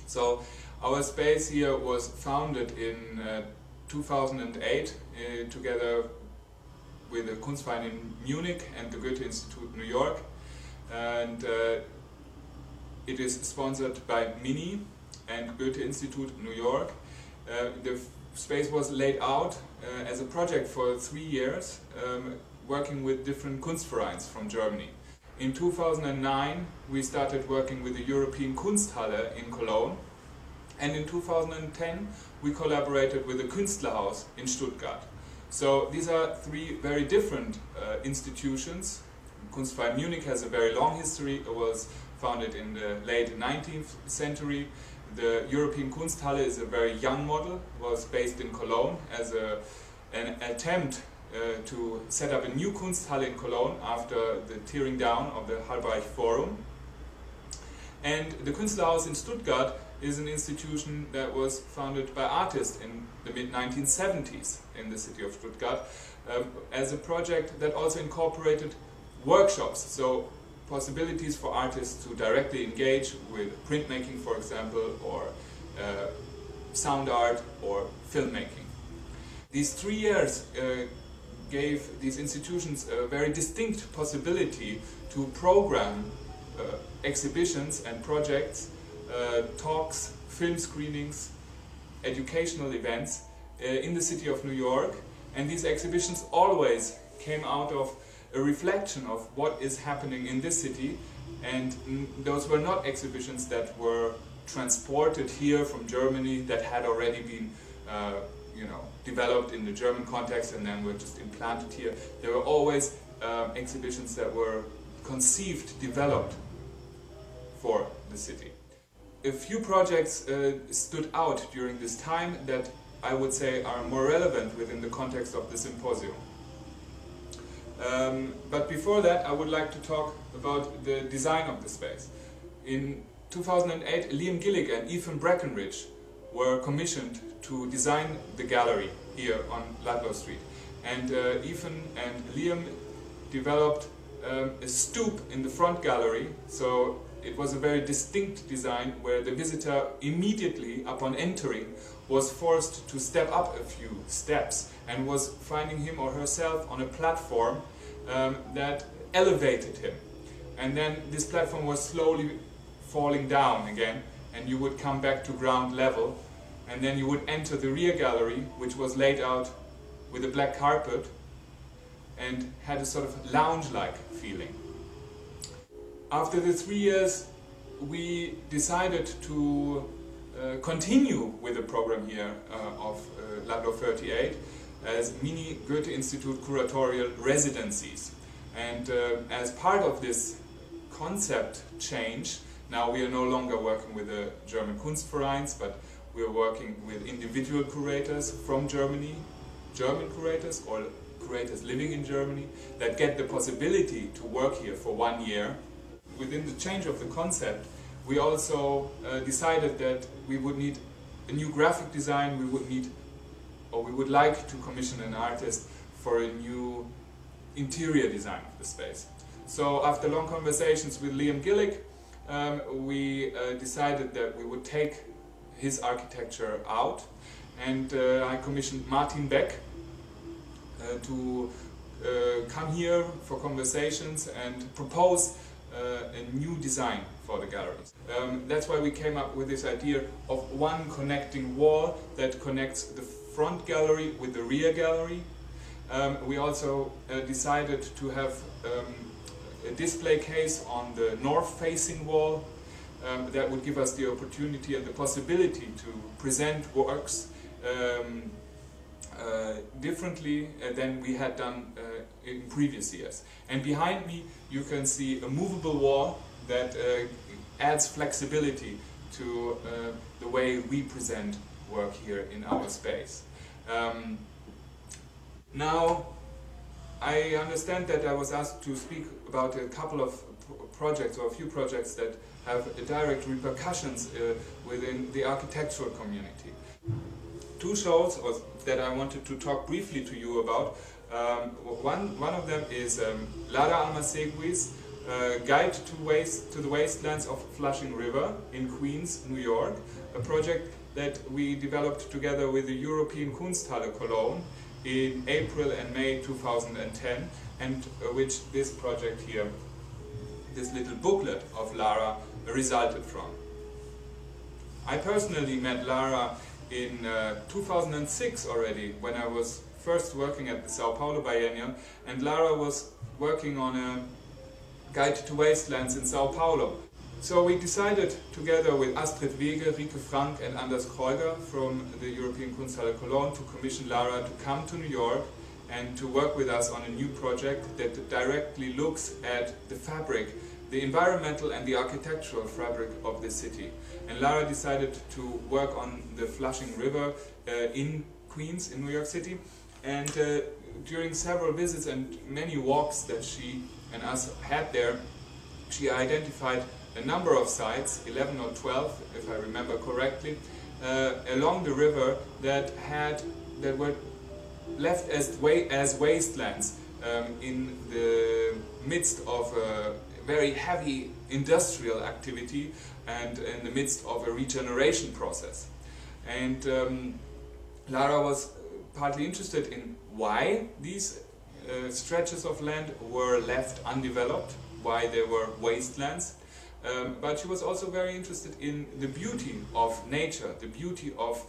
So our space here was founded in uh, two thousand eight uh, together with the Kunstverein in Munich and the Goethe Institute New York, and uh, it is sponsored by MINI and Goethe Institute New York. Uh, the space was laid out uh, as a project for three years, um, working with different Kunstvereins from Germany. In two thousand nine, we started working with the European Kunsthalle in Cologne, and in two thousand ten, we collaborated with the Künstlerhaus in Stuttgart. So these are three very different uh, institutions. Kunstverein Munich has a very long history. It was founded in the late nineteenth century. The European Kunsthalle is a very young model, was based in Cologne as a, an attempt uh, to set up a new Kunsthalle in Cologne after the tearing down of the Halberich Forum. And the Künstlerhaus in Stuttgart is an institution that was founded by artists in the mid nineteen seventies in the city of Stuttgart um, as a project that also incorporated workshops. So possibilities for artists to directly engage with printmaking, for example, or uh, sound art or filmmaking. These three years uh, gave these institutions a very distinct possibility to program uh, exhibitions and projects, uh, talks, film screenings, educational events uh, in the city of New York, and these exhibitions always came out of a reflection of what is happening in this city, and those were not exhibitions that were transported here from Germany, that had already been uh, you know, developed in the German context and then were just implanted here. There were always uh, exhibitions that were conceived, developed for the city. A few projects uh, stood out during this time that I would say are more relevant within the context of the symposium. Um, but before that, I would like to talk about the design of the space. In two thousand eight, Liam Gillick and Ethan Breckenridge were commissioned to design the gallery here on Ludlow Street. And uh, Ethan and Liam developed um, a stoop in the front gallery, so it was a very distinct design where the visitor immediately upon entering was forced to step up a few steps and was finding him or herself on a platform um, that elevated him. And then this platform was slowly falling down again, and you would come back to ground level, and then you would enter the rear gallery, which was laid out with a black carpet and had a sort of lounge-like feeling. After the three years, we decided to uh, continue with the program here uh, of uh, Ludlow thirty-eight as mini Goethe Institute curatorial residencies. And uh, as part of this concept change, now we are no longer working with the German Kunstvereins, but we are working with individual curators from Germany, German curators or curators living in Germany, that get the possibility to work here for one year. Within the change of the concept, we also uh, decided that we would need a new graphic design, we would need, or we would like to commission an artist for a new interior design of the space. So after long conversations with Liam Gillick, um, we uh, decided that we would take his architecture out, and uh, I commissioned Martin Beck uh, to uh, come here for conversations and propose Uh, a new design for the galleries. Um, that's why we came up with this idea of one connecting wall that connects the front gallery with the rear gallery. Um, we also uh, decided to have um, a display case on the north-facing wall um, that would give us the opportunity and the possibility to present works um, Uh, differently uh, than we had done uh, in previous years. And behind me you can see a movable wall that uh, adds flexibility to uh, the way we present work here in our space. Um, now I understand that I was asked to speak about a couple of projects or a few projects that have direct repercussions uh, within the architectural community. Two shows that I wanted to talk briefly to you about. Um, one, one of them is um, Lara Almarcegui's uh, Guide to, waste, to the Wastelands of the Flushing River in Queens, New York, a project that we developed together with the European Kunsthalle Cologne in April and May two thousand ten, and uh, which this project here, this little booklet of Lara, resulted from. I personally met Lara in uh, two thousand six already, when I was first working at the Sao Paulo Biennium, and Lara was working on a Guide to Wastelands in Sao Paulo. So we decided, together with Astrid Wege, Rike Frank and Anders Kreuger from the European Kunsthalle Cologne, to commission Lara to come to New York and to work with us on a new project that directly looks at the fabric, the environmental and the architectural fabric of the city. And Lara decided to work on the Flushing River uh, in Queens, in New York City. And uh, during several visits and many walks that she and us had there, she identified a number of sites, eleven or twelve, if I remember correctly, uh, along the river that had that were left as, way, as wastelands um, in the midst of a uh, very heavy industrial activity and in the midst of a regeneration process. And um, Lara was partly interested in why these uh, stretches of land were left undeveloped, why they were wastelands. Um, but she was also very interested in the beauty of nature, the beauty of uh,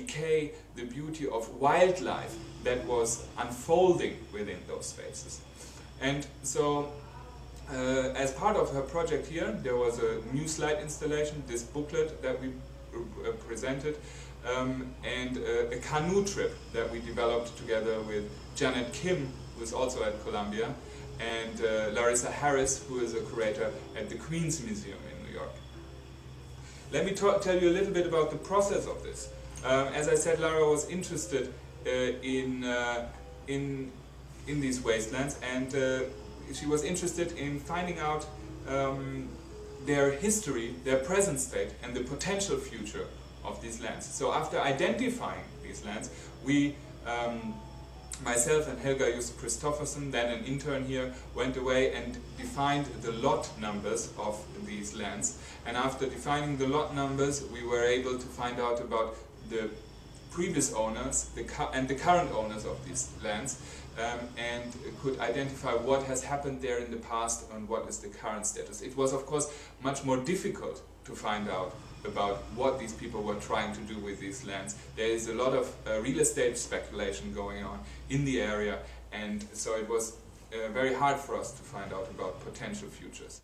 decay, the beauty of wildlife that was unfolding within those spaces. And so, uh, as part of her project here, there was a new slide installation, this booklet that we uh, presented, um, and uh, a canoe trip that we developed together with Janet Kim, who is also at Columbia, and uh, Larissa Harris, who is a curator at the Queen's Museum in New York. Let me tell you a little bit about the process of this. Uh, as I said, Lara was interested uh, in, uh, in, in these wastelands, and uh, she was interested in finding out um, their history, their present state, and the potential future of these lands. So after identifying these lands, we um, myself and Helga Just Christofferson, then an intern here, went away and defined the lot numbers of these lands. And after defining the lot numbers, we were able to find out about the previous owners the and the current owners of these lands, um, and could identify what has happened there in the past and what is the current status. It was, of course, much more difficult to find out about what these people were trying to do with these lands. There is a lot of uh, real estate speculation going on in the area, and so it was uh, very hard for us to find out about potential futures.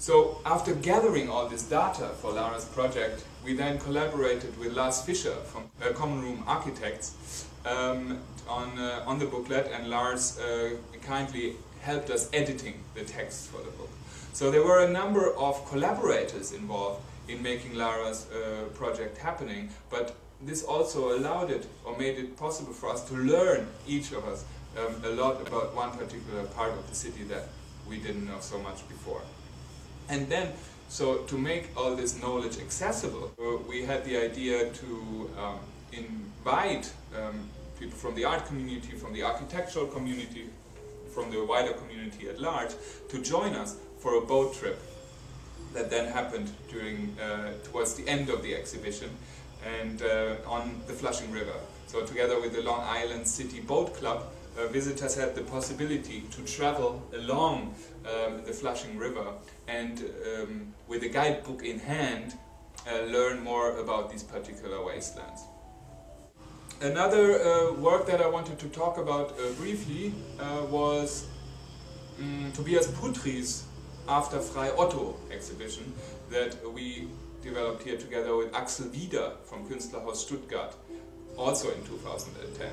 So after gathering all this data for Lara's project, we then collaborated with Lars Fischer from uh, Common Room Architects um, on, uh, on the booklet, and Lars uh, kindly helped us editing the text for the book. So there were a number of collaborators involved in making Lara's uh, project happening, but this also allowed it, or made it possible for us to learn, each of us, um, a lot about one particular part of the city that we didn't know so much before. And then, so to make all this knowledge accessible, uh, we had the idea to um, invite um, people from the art community, from the architectural community, from the wider community at large, to join us for a boat trip that then happened during, uh, towards the end of the exhibition, and uh, on the Flushing River. So together with the Long Island City Boat Club, uh, visitors had the possibility to travel along um, the Flushing River and, um, with a guidebook in hand, uh, learn more about these particular wastelands. Another uh, work that I wanted to talk about uh, briefly uh, was um, Tobias Putri's After Frei Otto exhibition that we developed here together with Axel Wieder from Künstlerhaus Stuttgart, also in two thousand ten.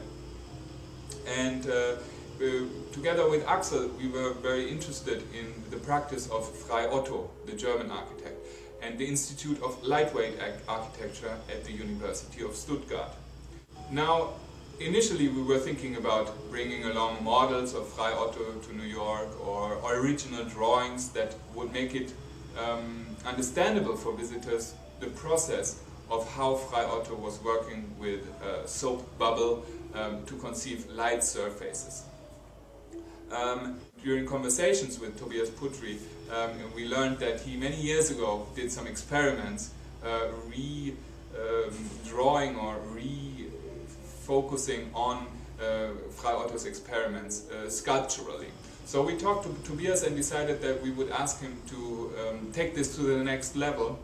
And uh, we, together with Axel, we were very interested in the practice of Frei Otto, the German architect, and the Institute of Lightweight Architecture at the University of Stuttgart. Now, initially we were thinking about bringing along models of Frei Otto to New York, or original drawings that would make it um, understandable for visitors the process of how Frei Otto was working with uh, soap bubble um, to conceive light surfaces. Um, during conversations with Tobias Putri, um, we learned that he many years ago did some experiments uh, re-drawing um, or re focusing on uh, Frei Otto's experiments uh, sculpturally. So we talked to Tobias and decided that we would ask him to um, take this to the next level,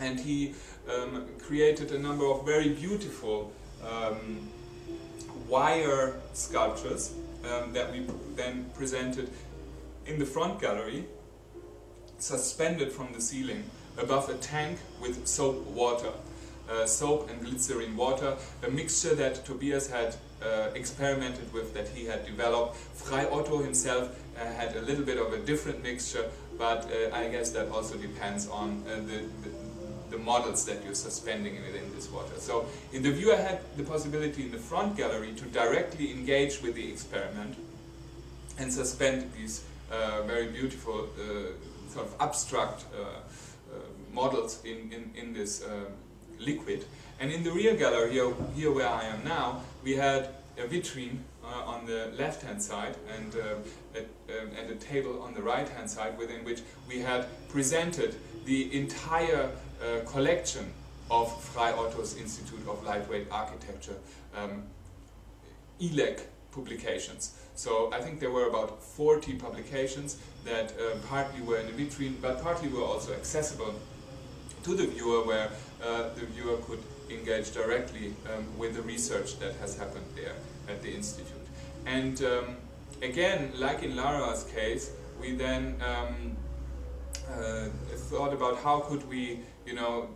and he um, created a number of very beautiful um, wire sculptures um, that we then presented in the front gallery, suspended from the ceiling above a tank with soap water. Uh, soap and glycerin water, a mixture that Tobias had uh, experimented with, that he had developed. Frei Otto himself uh, had a little bit of a different mixture, but uh, I guess that also depends on uh, the, the, the models that you're suspending within this water. So in the viewer had the possibility in the front gallery to directly engage with the experiment and suspend these uh, very beautiful uh, sort of abstract uh, uh, models in, in, in this uh, liquid. And in the rear gallery, here, here where I am now, we had a vitrine uh, on the left-hand side and, uh, at, um, and a table on the right-hand side within which we had presented the entire uh, collection of Frei Otto's Institute of Lightweight Architecture um, E L E C publications. So I think there were about forty publications that uh, partly were in the vitrine, but partly were also accessible to the viewer, where uh, the viewer could engage directly um, with the research that has happened there at the Institute. And um, again, like in Lara's case, we then um, uh, thought about how could we, you know,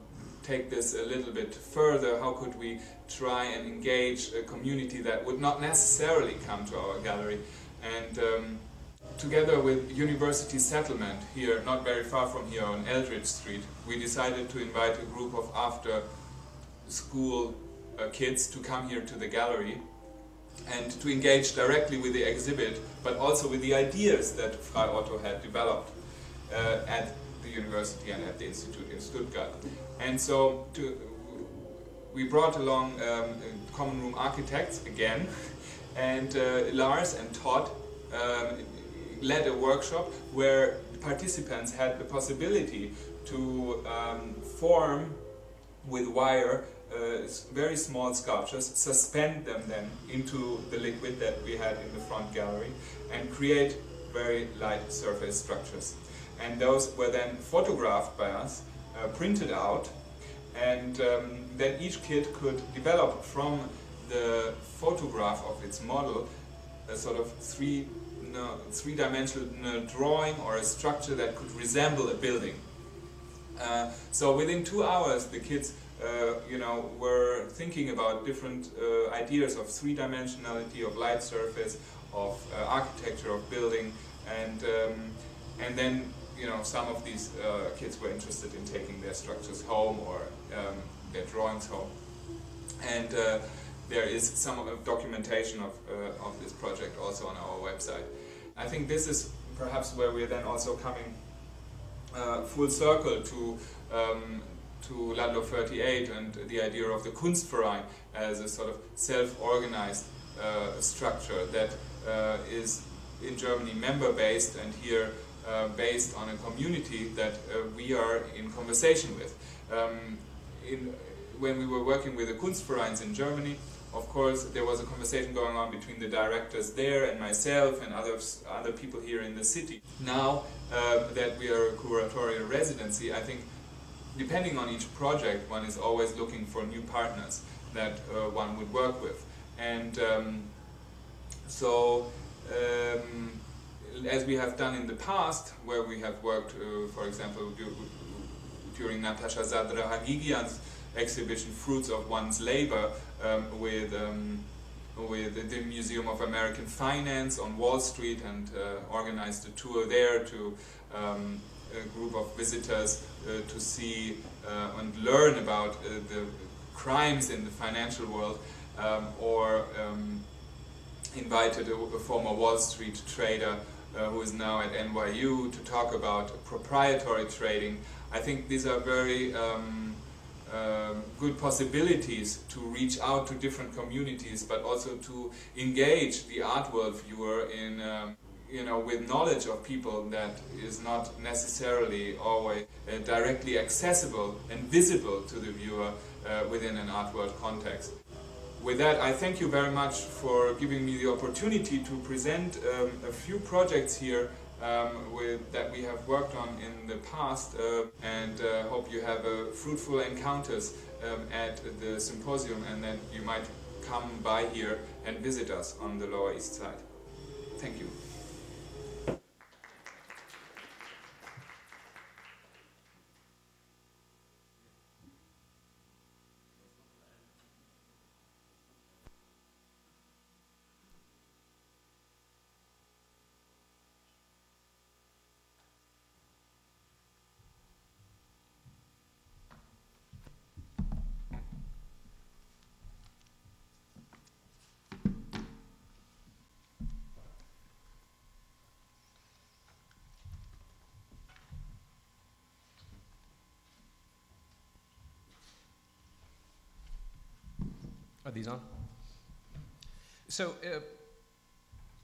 take this a little bit further. How could we try and engage a community that would not necessarily come to our gallery? And um, together with University Settlement here, not very far from here on Eldridge Street, we decided to invite a group of after-school uh, kids to come here to the gallery and to engage directly with the exhibit, but also with the ideas that Frei Otto had developed uh, at the university and at the institute in Stuttgart. And so to, we brought along um, Common Room Architects again, and uh, Lars and Todd um, led a workshop where participants had the possibility to um, form with wire uh, very small sculptures, suspend them then into the liquid that we had in the front gallery, and create very light surface structures. And those were then photographed by us, uh, printed out, and um, then each kid could develop from the photograph of its model a sort of three, no, three-dimensional drawing or a structure that could resemble a building. Uh, so within two hours the kids uh, you know, were thinking about different uh, ideas of three-dimensionality, of light surface, of uh, architecture, of building, and, um, and then you know, some of these uh, kids were interested in taking their structures home or um, their drawings home. And uh, there is some of the documentation of, uh, of this project also on our website. I think this is perhaps where we're then also coming uh, full circle to, um, to Ludlow thirty-eight and the idea of the Kunstverein as a sort of self-organized uh, structure that uh, is in Germany member-based, and here Uh, based on a community that uh, we are in conversation with. Um, in, when we were working with the Kunstvereins in Germany, of course, there was a conversation going on between the directors there and myself and others, other people here in the city. Now uh, that we are a curatorial residency, I think, depending on each project, one is always looking for new partners that uh, one would work with. And um, so, um, as we have done in the past, where we have worked, uh, for example, du during Natasha Zadra-Hagigian's exhibition Fruits of One's Labor um, with, um, with the Museum of American Finance on Wall Street, and uh, organized a tour there to um, a group of visitors uh, to see uh, and learn about uh, the crimes in the financial world, um, or um, invited a, a former Wall Street trader Uh, who is now at N Y U, to talk about proprietary trading. I think these are very um, uh, good possibilities to reach out to different communities, but also to engage the art world viewer in, um, you know, with knowledge of people that is not necessarily always uh, directly accessible and visible to the viewer uh, within an art world context. With that, I thank you very much for giving me the opportunity to present um, a few projects here um, with, that we have worked on in the past, uh, and uh, hope you have uh, fruitful encounters um, at the symposium, and that you might come by here and visit us on the Lower East Side. Thank you. Are these on? So uh,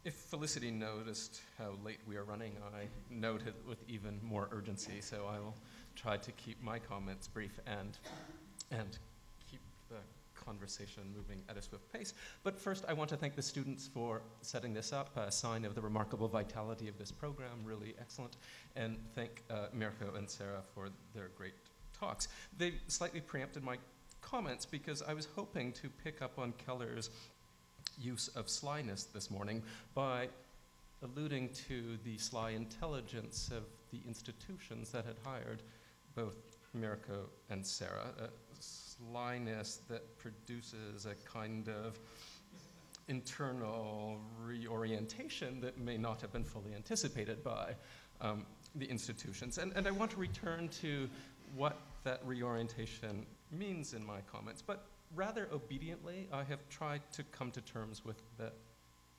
If Felicity noticed how late we are running, I noted with even more urgency, so I will try to keep my comments brief and, and keep the conversation moving at a swift pace. But first, I want to thank the students for setting this up, a sign of the remarkable vitality of this program, really excellent, and thank uh, Mirko and Sarah for their great talks. They slightly preempted my comments because I was hoping to pick up on Keller's use of slyness this morning by alluding to the sly intelligence of the institutions that had hired both Mirko and Sarah, a slyness that produces a kind of internal reorientation that may not have been fully anticipated by um, the institutions. And, and I want to return to what that reorientation means in my comments, but rather obediently, I have tried to come to terms with the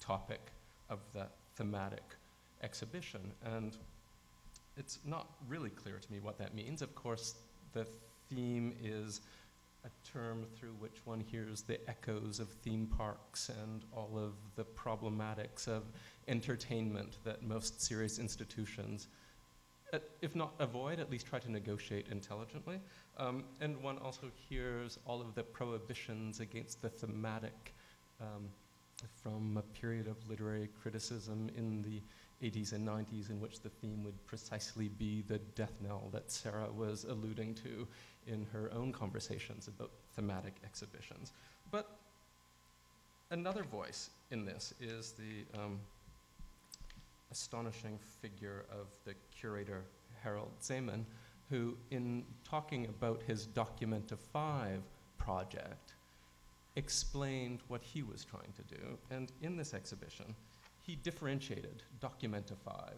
topic of the thematic exhibition, and it's not really clear to me what that means. Of course, the theme is a term through which one hears the echoes of theme parks and all of the problematics of entertainment that most serious institutions, Uh, if not avoid, at least try to negotiate intelligently. Um, and one also hears all of the prohibitions against the thematic um, from a period of literary criticism in the eighties and nineties in which the theme would precisely be the death knell that Sarah was alluding to in her own conversations about thematic exhibitions. But another voice in this is the um, astonishing figure of the curator Harold Zeman, who in talking about his Document of Five project explained what he was trying to do. And in this exhibition, he differentiated Document of Five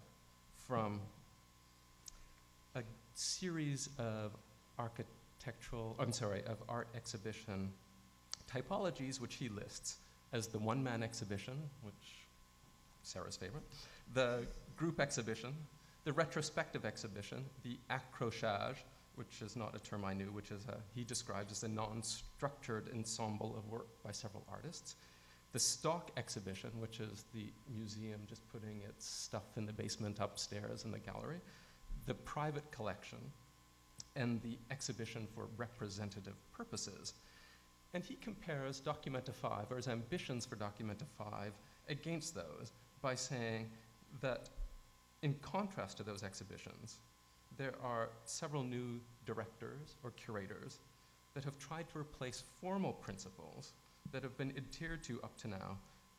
from a series of architectural, I'm sorry, of art exhibition typologies, which he lists as the one-man exhibition, which Sarah's favorite, the group exhibition, the retrospective exhibition, the accrochage, which is not a term I knew, which is a, he describes as a non-structured ensemble of work by several artists, the stock exhibition, which is the museum just putting its stuff in the basement upstairs in the gallery, the private collection, and the exhibition for representative purposes. And he compares Documenta five, or his ambitions for Documenta five, against those by saying that in contrast to those exhibitions, there are several new directors or curators that have tried to replace formal principles that have been adhered to up to now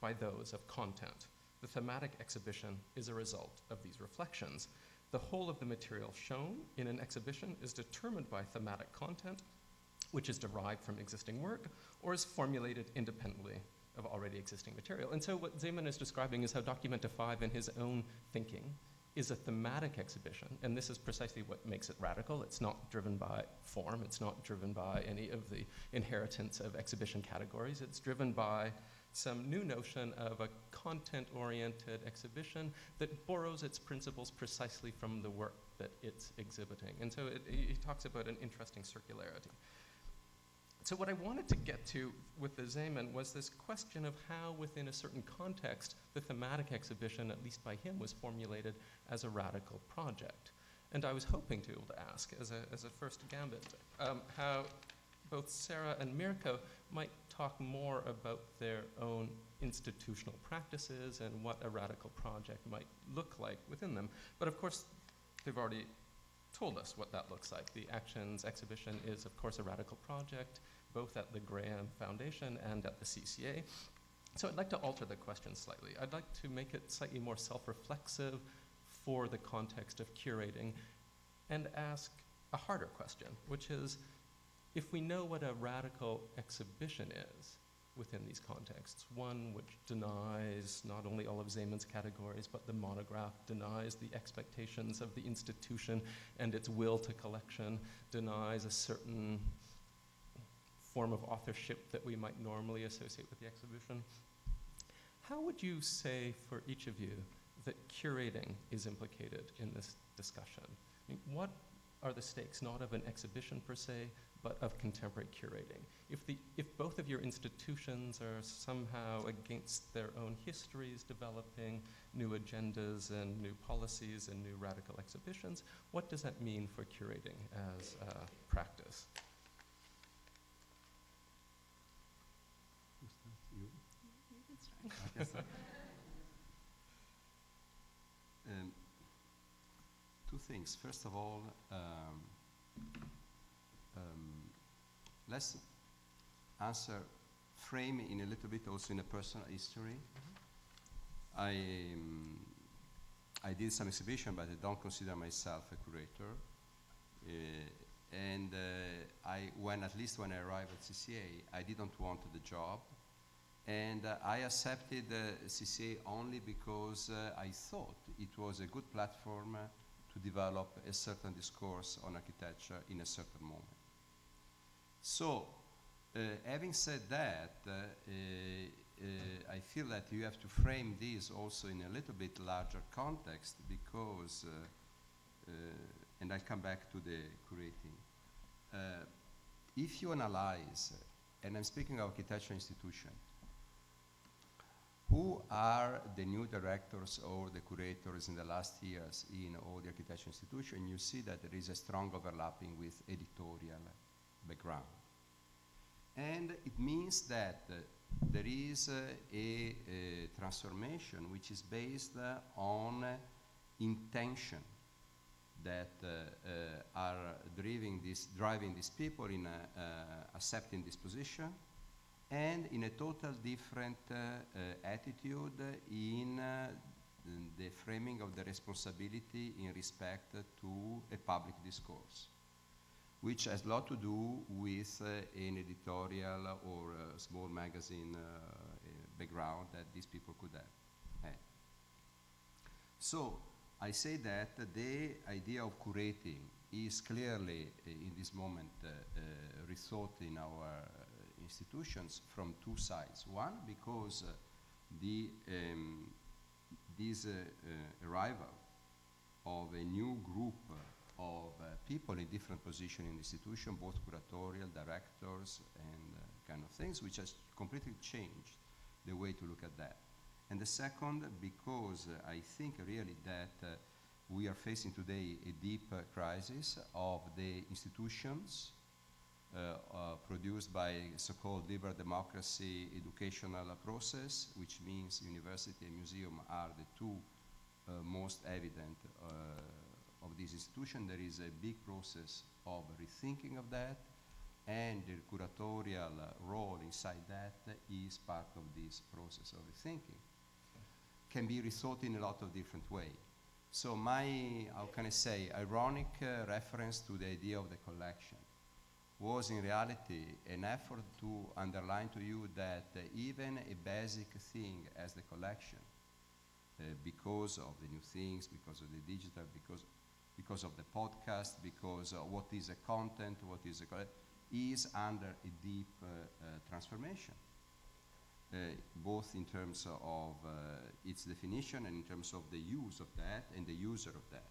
by those of content. The thematic exhibition is a result of these reflections. The whole of the material shown in an exhibition is determined by thematic content, which is derived from existing work or is formulated independently of already existing material. And so what Zeman is describing is how Documenta five in his own thinking is a thematic exhibition, and this is precisely what makes it radical. It's not driven by form, it's not driven by any of the inheritance of exhibition categories, it's driven by some new notion of a content-oriented exhibition that borrows its principles precisely from the work that it's exhibiting. And so it, he talks about an interesting circularity. So what I wanted to get to with the Zeman was this question of how, within a certain context, the thematic exhibition, at least by him, was formulated as a radical project. And I was hoping to be able to ask, as a, as a first gambit, um, how both Sarah and Mirko might talk more about their own institutional practices and what a radical project might look like within them. But of course, they've already told us what that looks like. The Actions exhibition is, of course, a radical project, both at the Grand Foundation and at the C C A. So I'd like to alter the question slightly. I'd like to make it slightly more self-reflexive for the context of curating and ask a harder question, which is, if we know what a radical exhibition is within these contexts, one which denies not only all of Zeman's categories, but the monograph, denies the expectations of the institution and its will to collection, denies a certain form of authorship that we might normally associate with the exhibition. How would you say for each of you that curating is implicated in this discussion? I mean, what are the stakes not of an exhibition per se, but of contemporary curating. If, the, if both of your institutions are somehow against their own histories, developing new agendas and new policies and new radical exhibitions, what does that mean for curating as uh, practice? You? You can start. I guess so. um, two things. First of all, um, Um, let's answer, frame in a little bit also in a personal history. Mm-hmm. I, um, I did some exhibition, but I don't consider myself a curator. Uh, and uh, I, when, at least when I arrived at C C A, I didn't want the job. And uh, I accepted uh, C C A only because uh, I thought it was a good platform uh, to develop a certain discourse on architecture in a certain moment. So, uh, having said that, uh, uh, uh, I feel that you have to frame this also in a little bit larger context because, uh, uh, and I'll come back to the curating. Uh, if you analyze, and I'm speaking of architecture institution, who are the new directors or the curators in the last years in all the architecture institutions, you see that there is a strong overlapping with editorial background. And it means that uh, there is uh, a, a transformation which is based uh, on uh, intention that uh, uh, are driving, this, driving these people in uh, uh, accepting this position, and in a total different uh, uh, attitude in uh, the framing of the responsibility in respect to a public discourse, which has a lot to do with uh, an editorial or a small magazine uh, background that these people could have. So I say that the idea of curating is clearly, uh, in this moment, uh, uh, rethought in our institutions from two sides. One, because uh, the, um, this uh, uh, arrival of a new group of uh, people in different positions in the institution, both curatorial, directors, and uh, kind of things, which has completely changed the way to look at that. And the second, because uh, I think really that uh, we are facing today a deep uh, crisis of the institutions Uh, uh, produced by so-called liberal democracy educational uh, process, which means university and museum are the two uh, most evident uh, of this institution. There is a big process of rethinking of that, and the curatorial uh, role inside that is part of this process of rethinking. Can be rethought in a lot of different ways. So my, how can I say, ironic uh, reference to the idea of the collection was in reality an effort to underline to you that uh, even a basic thing as the collection, uh, because of the new things, because of the digital, because, because of the podcast, because of what is a content, what is a collection, is under a deep uh, uh, transformation, uh, both in terms of uh, its definition and in terms of the use of that and the user of that,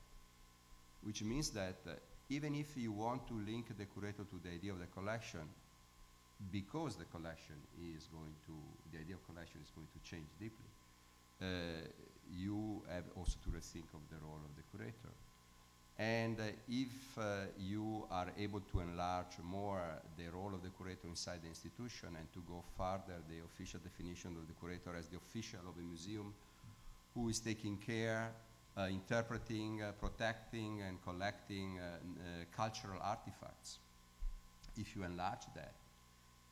which means that uh, even if you want to link the curator to the idea of the collection, because the collection is going to, the idea of collection is going to change deeply, uh, you have also to rethink of the role of the curator. And uh, if uh, you are able to enlarge more the role of the curator inside the institution and to go farther, the official definition of the curator as the official of a museum who is taking care, Uh, interpreting, uh, protecting, and collecting uh, uh, cultural artifacts. If you enlarge that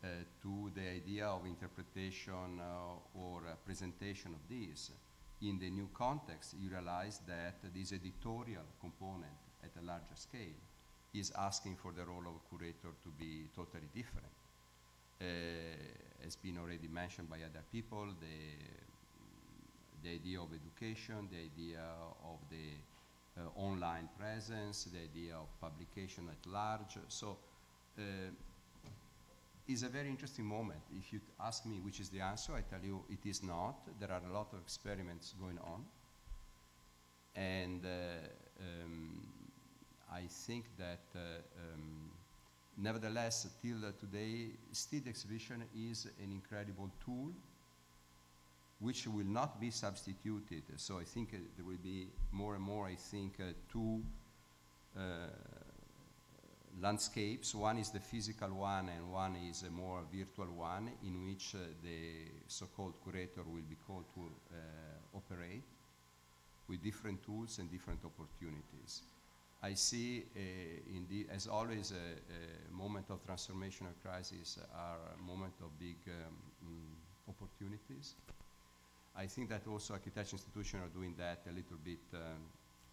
uh, to the idea of interpretation uh, or uh, presentation of these in the new context, you realize that this editorial component at a larger scale is asking for the role of a curator to be totally different. Uh, it's been already mentioned by other people, the the idea of education, the idea of the uh, online presence, the idea of publication at large. So uh, it's a very interesting moment. If you ask me which is the answer, I tell you it is not. There are a lot of experiments going on. And uh, um, I think that uh, um, nevertheless, till uh, today, still the exhibition is an incredible tool which will not be substituted. So I think uh, there will be more and more, I think, uh, two uh, landscapes. One is the physical one and one is a more virtual one in which uh, the so-called curator will be called to uh, operate with different tools and different opportunities. I see, uh, in the, as always, a, a moment of transformational crisis are a moment of big um, opportunities. I think that also architecture institutions are doing that a little bit um,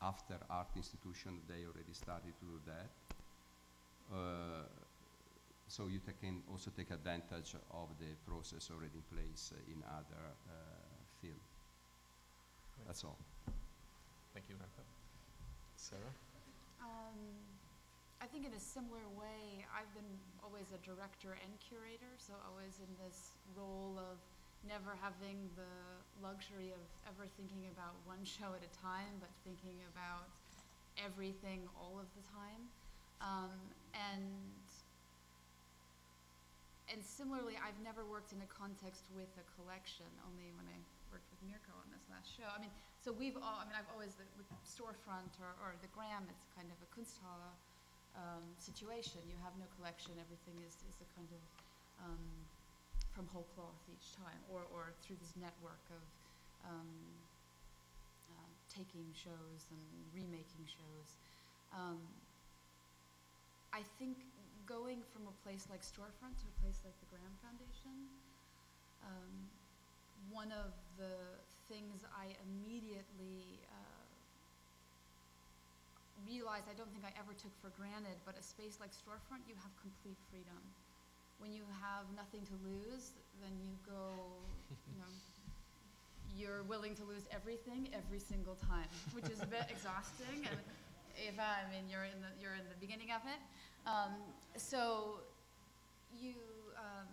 after art institution, they already started to do that. Uh, so you can also take advantage of the process already in place uh, in other uh, fields. That's all. Thank you, Marco. Sarah? Um, I think in a similar way, I've been always a director and curator, so always in this role of never having the luxury of ever thinking about one show at a time, but thinking about everything all of the time. Um, and, and similarly, I've never worked in a context with a collection, only when I worked with Mirko on this last show. I mean, so we've all, I mean, I've always, the, with Storefront or, or the Gram, it's kind of a Kunsthalle um, situation. You have no collection, everything is, is a kind of, um, from whole cloth each time, or, or through this network of um, uh, taking shows and remaking shows. Um, I think going from a place like Storefront to a place like the Grand Foundation, um, one of the things I immediately uh, realized I don't think I ever took for granted, but a space like Storefront, you have complete freedom. When you have nothing to lose, then you go, you know, you're willing to lose everything every single time, which is a bit exhausting. And if I mean, you're in the you're in the beginning of it, um, so you um,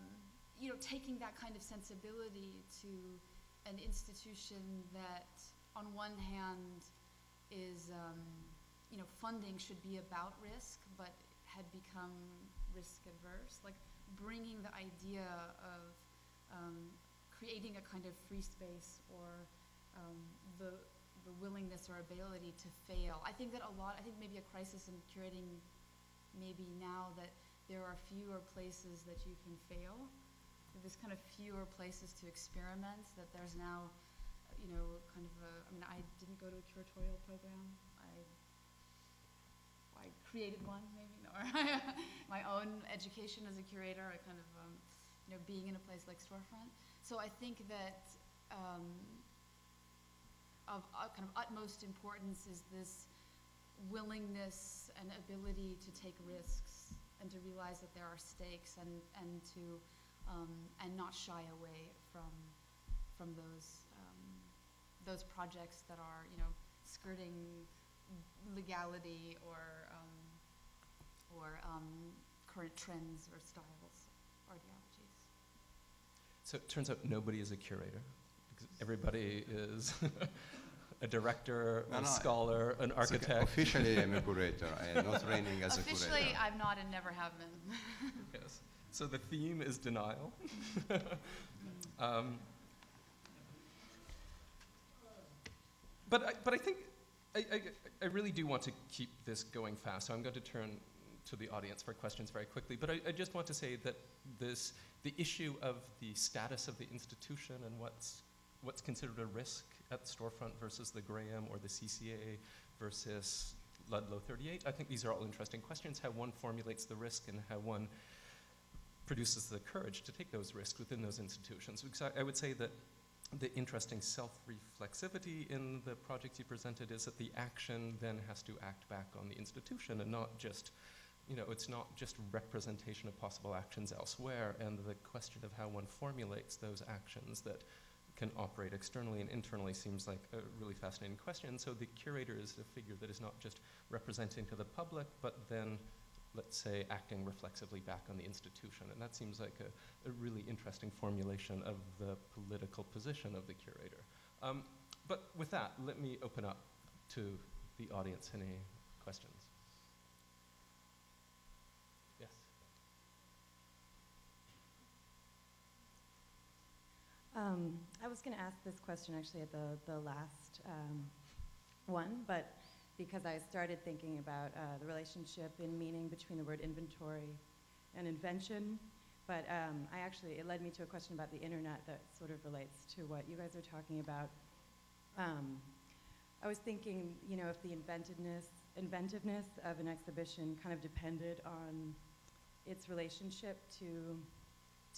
you know, taking that kind of sensibility to an institution that, on one hand, is um, you know, funding should be about risk, but had become risk adverse, like. Bringing the idea of um, creating a kind of free space or um, the, the willingness or ability to fail. I think that a lot, I think maybe a crisis in curating maybe now that there are fewer places that you can fail, there's kind of fewer places to experiment, that there's now, you know, kind of a, I mean, I didn't go to a curatorial program. I I created one, maybe, or my own education as a curator, I kind of, um, you know, being in a place like Storefront. So I think that um, of uh, kind of utmost importance is this willingness and ability to take risks and to realize that there are stakes and and to um, and not shy away from from those um, those projects that are, you know, skirting legality or um, or um, current trends or styles or ideologies. So it turns out nobody is a curator, because everybody is a director, no, a no, scholar, an architect. Okay. Officially, I'm a curator. I am not reigning as Officially, a curator. Officially, I'm not and never have been. Yes. So the theme is denial. um, but I, but I think. I, I, I really do want to keep this going fast, so I'm going to turn to the audience for questions very quickly, but I, I just want to say that this, the issue of the status of the institution and what's, what's considered a risk at Storefront versus the Graham or the C C A versus Ludlow thirty-eight, I think these are all interesting questions, how one formulates the risk and how one produces the courage to take those risks within those institutions. Because I, I would say that the interesting self-reflexivity in the project you presented is that the action then has to act back on the institution and not just, you know, it's not just representation of possible actions elsewhere, and the question of how one formulates those actions that can operate externally and internally seems like a really fascinating question. So the curator is a figure that is not just representing to the public, but then, let's say, acting reflexively back on the institution. And that seems like a, a really interesting formulation of the political position of the curator. Um, but with that, let me open up to the audience. Any questions? Um, I was going to ask this question actually at the, the last um, one, but because I started thinking about uh, the relationship in meaning between the word inventory and invention, but um, I actually, it led me to a question about the internet that sort of relates to what you guys are talking about. Um, I was thinking, you know, if the inventiveness, inventiveness of an exhibition kind of depended on its relationship to,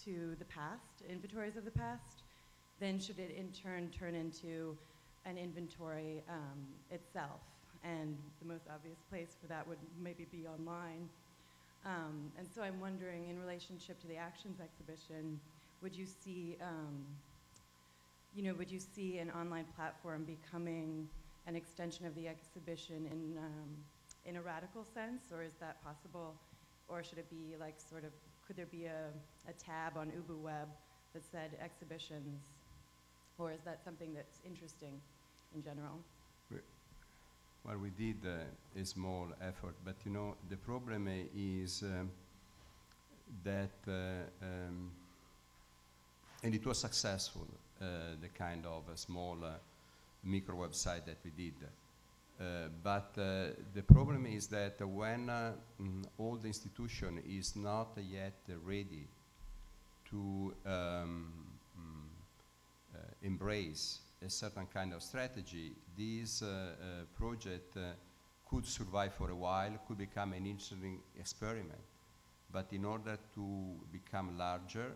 to the past, inventories of the past, then should it in turn turn into an inventory um, itself? And the most obvious place for that would maybe be online. Um, and so I'm wondering, in relationship to the Actions exhibition, would you see, um, you know, would you see an online platform becoming an extension of the exhibition in um, in a radical sense, or is that possible, or should it be like sort of, could there be a, a tab on UbuWeb that said exhibitions, or is that something that's interesting in general? Well, we did uh, a small effort, but you know, the problem uh, is um, that, uh, um, and it was successful, uh, the kind of a small uh, micro website that we did. Uh, but uh, the problem is that uh, when uh, mm, all the institution is not uh, yet uh, ready to um, mm, uh, embrace a certain kind of strategy, this uh, uh, project uh, could survive for a while, could become an interesting experiment. But in order to become larger,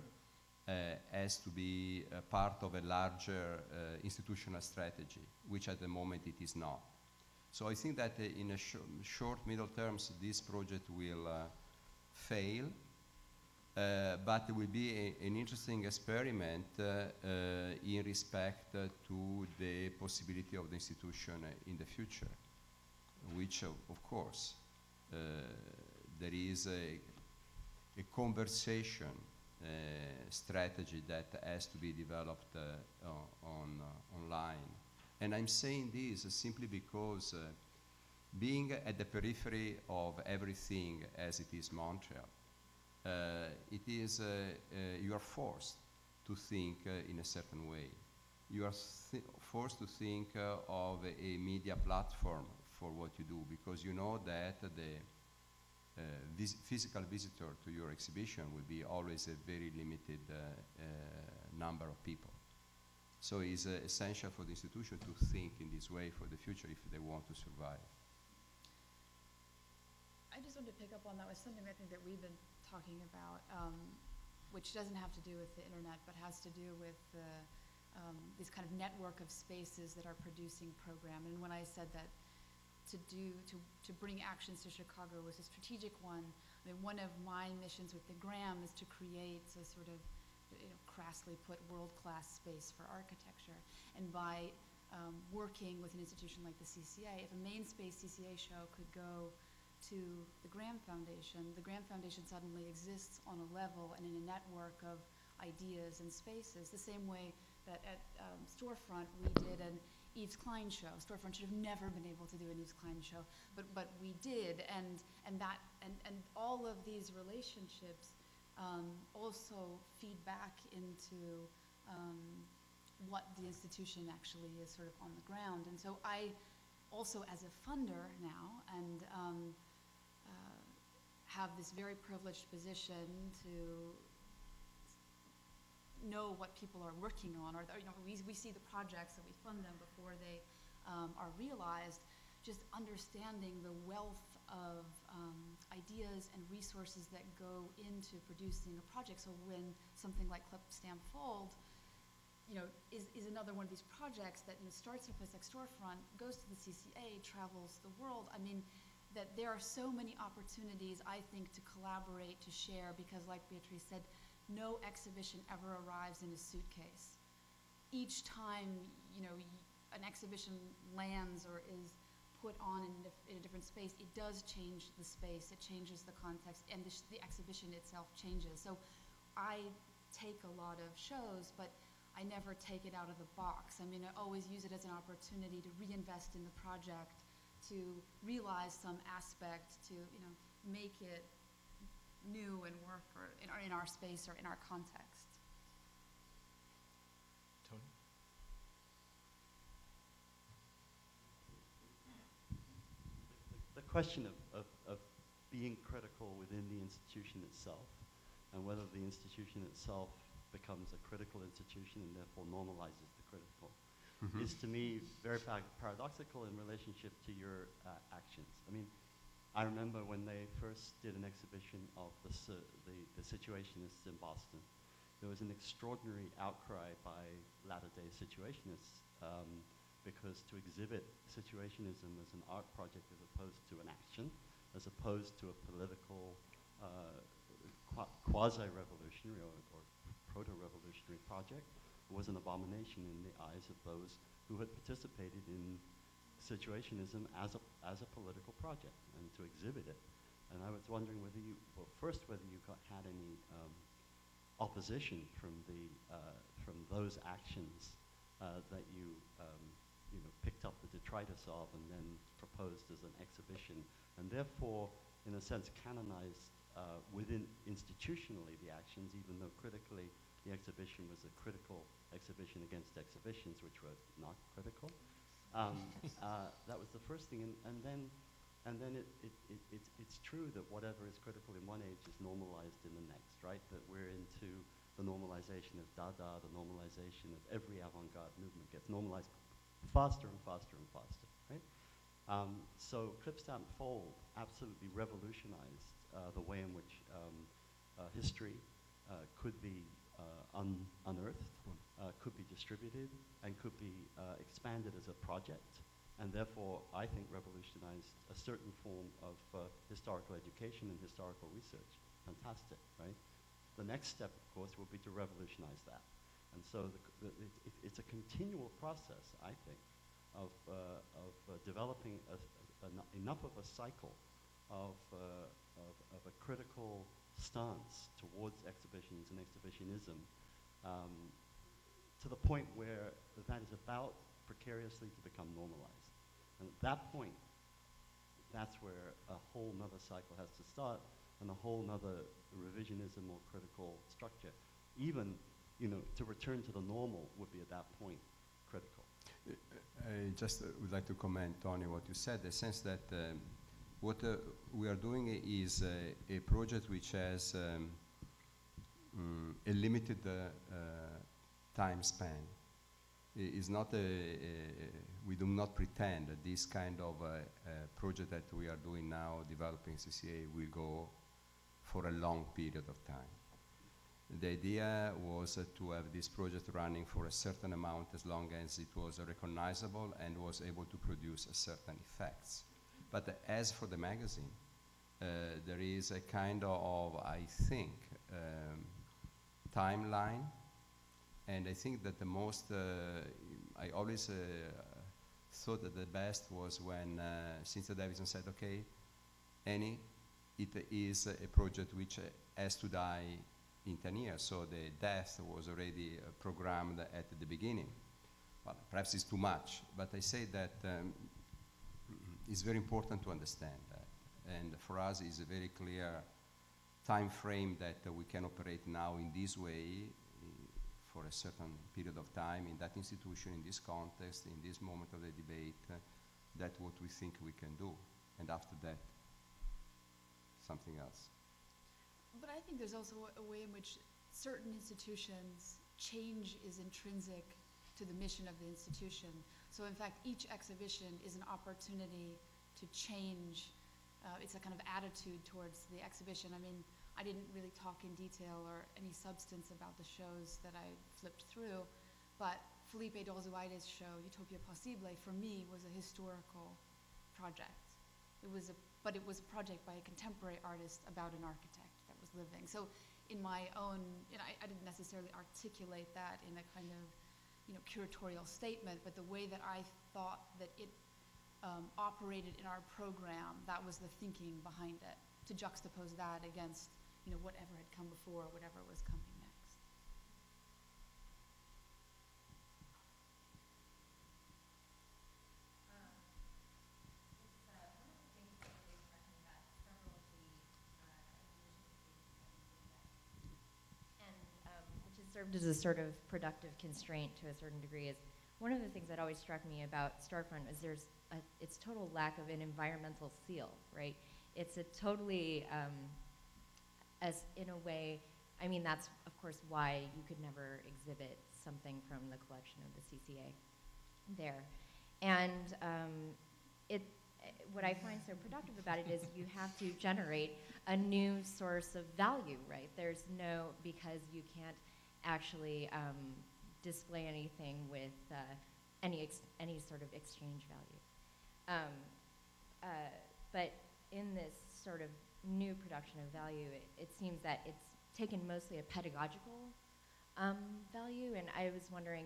uh, has to be a part of a larger uh, institutional strategy, which at the moment it is not. So I think that uh, in a sh short, middle terms, this project will uh, fail. Uh, but it will be a, an interesting experiment uh, uh, in respect uh, to the possibility of the institution uh, in the future, which, uh, of course, uh, there is a, a conversation uh, strategy that has to be developed uh, on, uh, online. And I'm saying this simply because uh, being at the periphery of everything as it is Montreal, Uh, it is, uh, uh, you are forced to think uh, in a certain way. You are th forced to think uh, of a media platform for what you do, because you know that the uh, vis physical visitor to your exhibition will be always a very limited uh, uh, number of people. So it's uh, essential for the institution to think in this way for the future if they want to survive. I just wanted to pick up on that with something I think that we've been talking about, um, which doesn't have to do with the internet, but has to do with the, um, this kind of network of spaces that are producing program. And when I said that to do to, to bring Actions to Chicago was a strategic one, I mean, one of my missions with the Gram is to create a sort of, you know, crassly put, world-class space for architecture. And by um, working with an institution like the C C A, if a main space C C A show could go to the Grand Foundation, the Grand Foundation suddenly exists on a level and in a network of ideas and spaces, the same way that at um, Storefront we did an Yves Klein show. Storefront should have never been able to do an Yves Klein show, but but we did, and and that and and all of these relationships um, also feed back into um, what the institution actually is sort of on the ground. And so I also, as a funder now, and um, have this very privileged position to know what people are working on, or, or you know, we, we see the projects and we fund them before they um, are realized. Just understanding the wealth of um, ideas and resources that go into producing a project. So when something like Clip Stamp Fold, you know, is, is another one of these projects that, you know, starts in a place like Storefront, goes to the C C A, travels the world. I mean, that there are so many opportunities, I think, to collaborate, to share, because like Beatrice said, no exhibition ever arrives in a suitcase. Each time, you know, an exhibition lands or is put on in, dif in a different space, it does change the space, it changes the context, and the, sh the exhibition itself changes. So I take a lot of shows, but I never take it out of the box. I mean, I always use it as an opportunity to reinvest in the project, to realize some aspect, to, you know, make it new and work or in, our, in our space or in our context. question of, of, of being critical within the institution itself, and whether the institution itself becomes a critical institution and therefore normalizes the critical, mm-hmm. is to me very par paradoxical in relationship to your uh, actions. I mean, I remember when they first did an exhibition of the, the, the situationists in Boston, there was an extraordinary outcry by latter-day situationists um, because to exhibit situationism as an art project as opposed to an action, as opposed to a political uh, qu quasi-revolutionary or, or proto-revolutionary project, was an abomination in the eyes of those who had participated in situationism as a, as a political project, and to exhibit it. And I was wondering whether you, well, first whether you got, had any um, opposition from the uh, from those actions uh, that you um, you know picked up the detritus of and then proposed as an exhibition, and therefore, in a sense, canonized uh, within institutionally the actions, even though critically the exhibition was a critical exhibition against exhibitions which were not critical. Um, uh, that was the first thing, and, and then and then it, it, it, it's, it's true that whatever is critical in one age is normalized in the next, right? That we're into the normalization of Dada, the normalization of every avant-garde movement gets normalized faster and faster and faster, right? Um, so Klipstamp Fold absolutely revolutionized uh, the way in which um, uh, history uh, could be uh, un unearthed, uh, could be distributed, and could be uh, expanded as a project. And therefore, I think revolutionized a certain form of uh, historical education and historical research. Fantastic, right? The next step, of course, will be to revolutionize that. And so the, the, it, it, it's a continual process, I think, of, uh, of uh, developing a, a, enough of a cycle of, uh, of, of a critical stance towards exhibitions and exhibitionism um, to the point where that is about precariously to become normalized. And at that point, that's where a whole nother cycle has to start, and a whole nother revisionism or critical structure. Even, you know, to return to the normal would be at that point critical. Uh, I just uh, would like to comment, Tony, what you said, the sense that um, what uh, we are doing is uh, a project which has um, mm, a limited uh, uh, time span. Is not a, a, we do not pretend that this kind of a, a project that we are doing now, developing C C A, will go for a long period of time. The idea was uh, to have this project running for a certain amount as long as it was uh, recognizable and was able to produce a certain effects. But uh, as for the magazine, uh, there is a kind of, I think, um, timeline. And I think that the most, uh, I always uh, thought that the best was when uh, Cynthia Davidson said, okay, Annie, it uh, is a project which uh, has to die in ten years, so the death was already uh, programmed at the beginning. Well, perhaps it's too much, but I say that um, it's very important to understand that. And for us, it's a very clear time frame that uh, we can operate now in this way, for a certain period of time, in that institution, in this context, in this moment of the debate, uh, that's what we think we can do. And after that, something else. But I think there's also a, a way in which certain institutions, change is intrinsic to the mission of the institution. So in fact, each exhibition is an opportunity to change. Uh, it's a kind of attitude towards the exhibition. I mean, I didn't really talk in detail or any substance about the shows that I flipped through, but Felipe Dolzuaide's show, Utopia Possible, for me was a historical project. It was a, but it was a project by a contemporary artist about an architect that was living. So in my own, you know, I, I didn't necessarily articulate that in a kind of, you know, curatorial statement, but the way that I thought that it um, operated in our program, that was the thinking behind it, to juxtapose that against you know, whatever had come before, whatever was coming next. Um, it's, uh, one of the things that we were talking about, several of the uh, and um, which has served as a sort of productive constraint to a certain degree, is one of the things that always struck me about Storefront was there's a, its total lack of an environmental seal, right? It's a totally, um, as in a way, I mean, that's of course why you could never exhibit something from the collection of the C C A there. And um, it, what I find so productive about it is you have to generate a new source of value, right? There's no, because you can't actually um, display anything with uh, any, ex any sort of exchange value. Um, uh, but in this sort of new production of value, it, it seems that it's taken mostly a pedagogical um, value, and I was wondering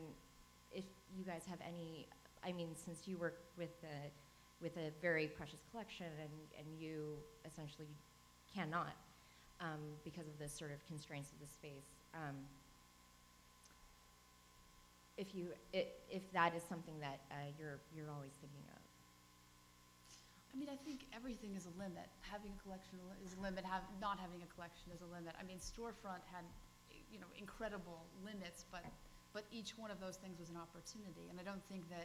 if you guys have any, I mean, since you work with a, with a very precious collection and, and you essentially cannot, um, because of the sort of constraints of the space, um, if, you, if, if that is something that uh, you're, you're always thinking of. I mean, I think everything is a limit. Having a collection is a limit, have, not having a collection is a limit. I mean, Storefront had, you know, incredible limits, but But each one of those things was an opportunity, and I don't think that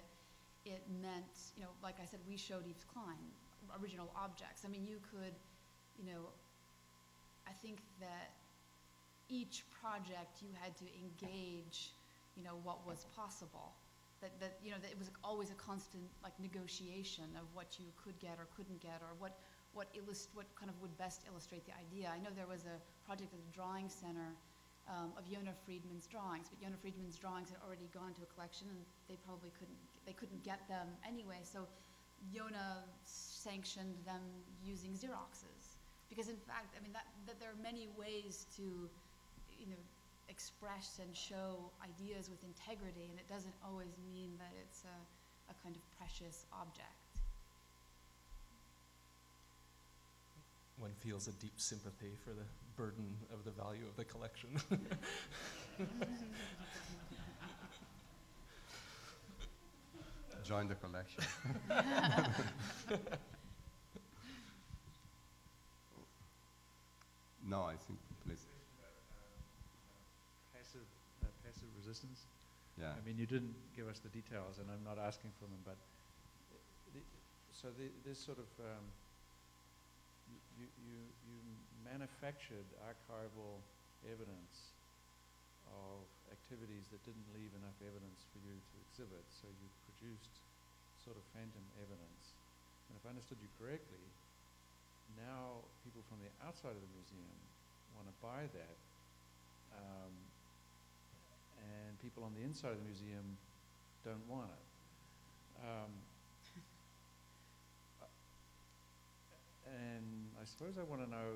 it meant, you know, like I said, we showed Yves Klein original objects. I mean, you could, you know, I think that each project you had to engage, you know, what was possible. That, that you know, that it was always a constant, like, negotiation of what you could get or couldn't get, or what, what, illust what kind of would best illustrate the idea. I know there was a project at the Drawing Center Um, of Yona Friedman's drawings, but Yona Friedman's drawings had already gone to a collection, and they probably couldn't, they couldn't get them anyway, so Yona sanctioned them using Xeroxes. Because in fact, I mean, that, that there are many ways to, you know, express and show ideas with integrity, and it doesn't always mean that it's a, a kind of precious object. One feels a deep sympathy for the burden of the value of the collection. Join the collection. No, I think, please. Uh, passive, uh, passive resistance. Yeah. I mean, you didn't give us the details, and I'm not asking for them, but the, so the, this sort of. Um, You, you, you manufactured archival evidence of activities that didn't leave enough evidence for you to exhibit, so you produced sort of phantom evidence. And if I understood you correctly, now people from the outside of the museum want to buy that, um, and people on the inside of the museum don't want it. Um, And I suppose I want to know,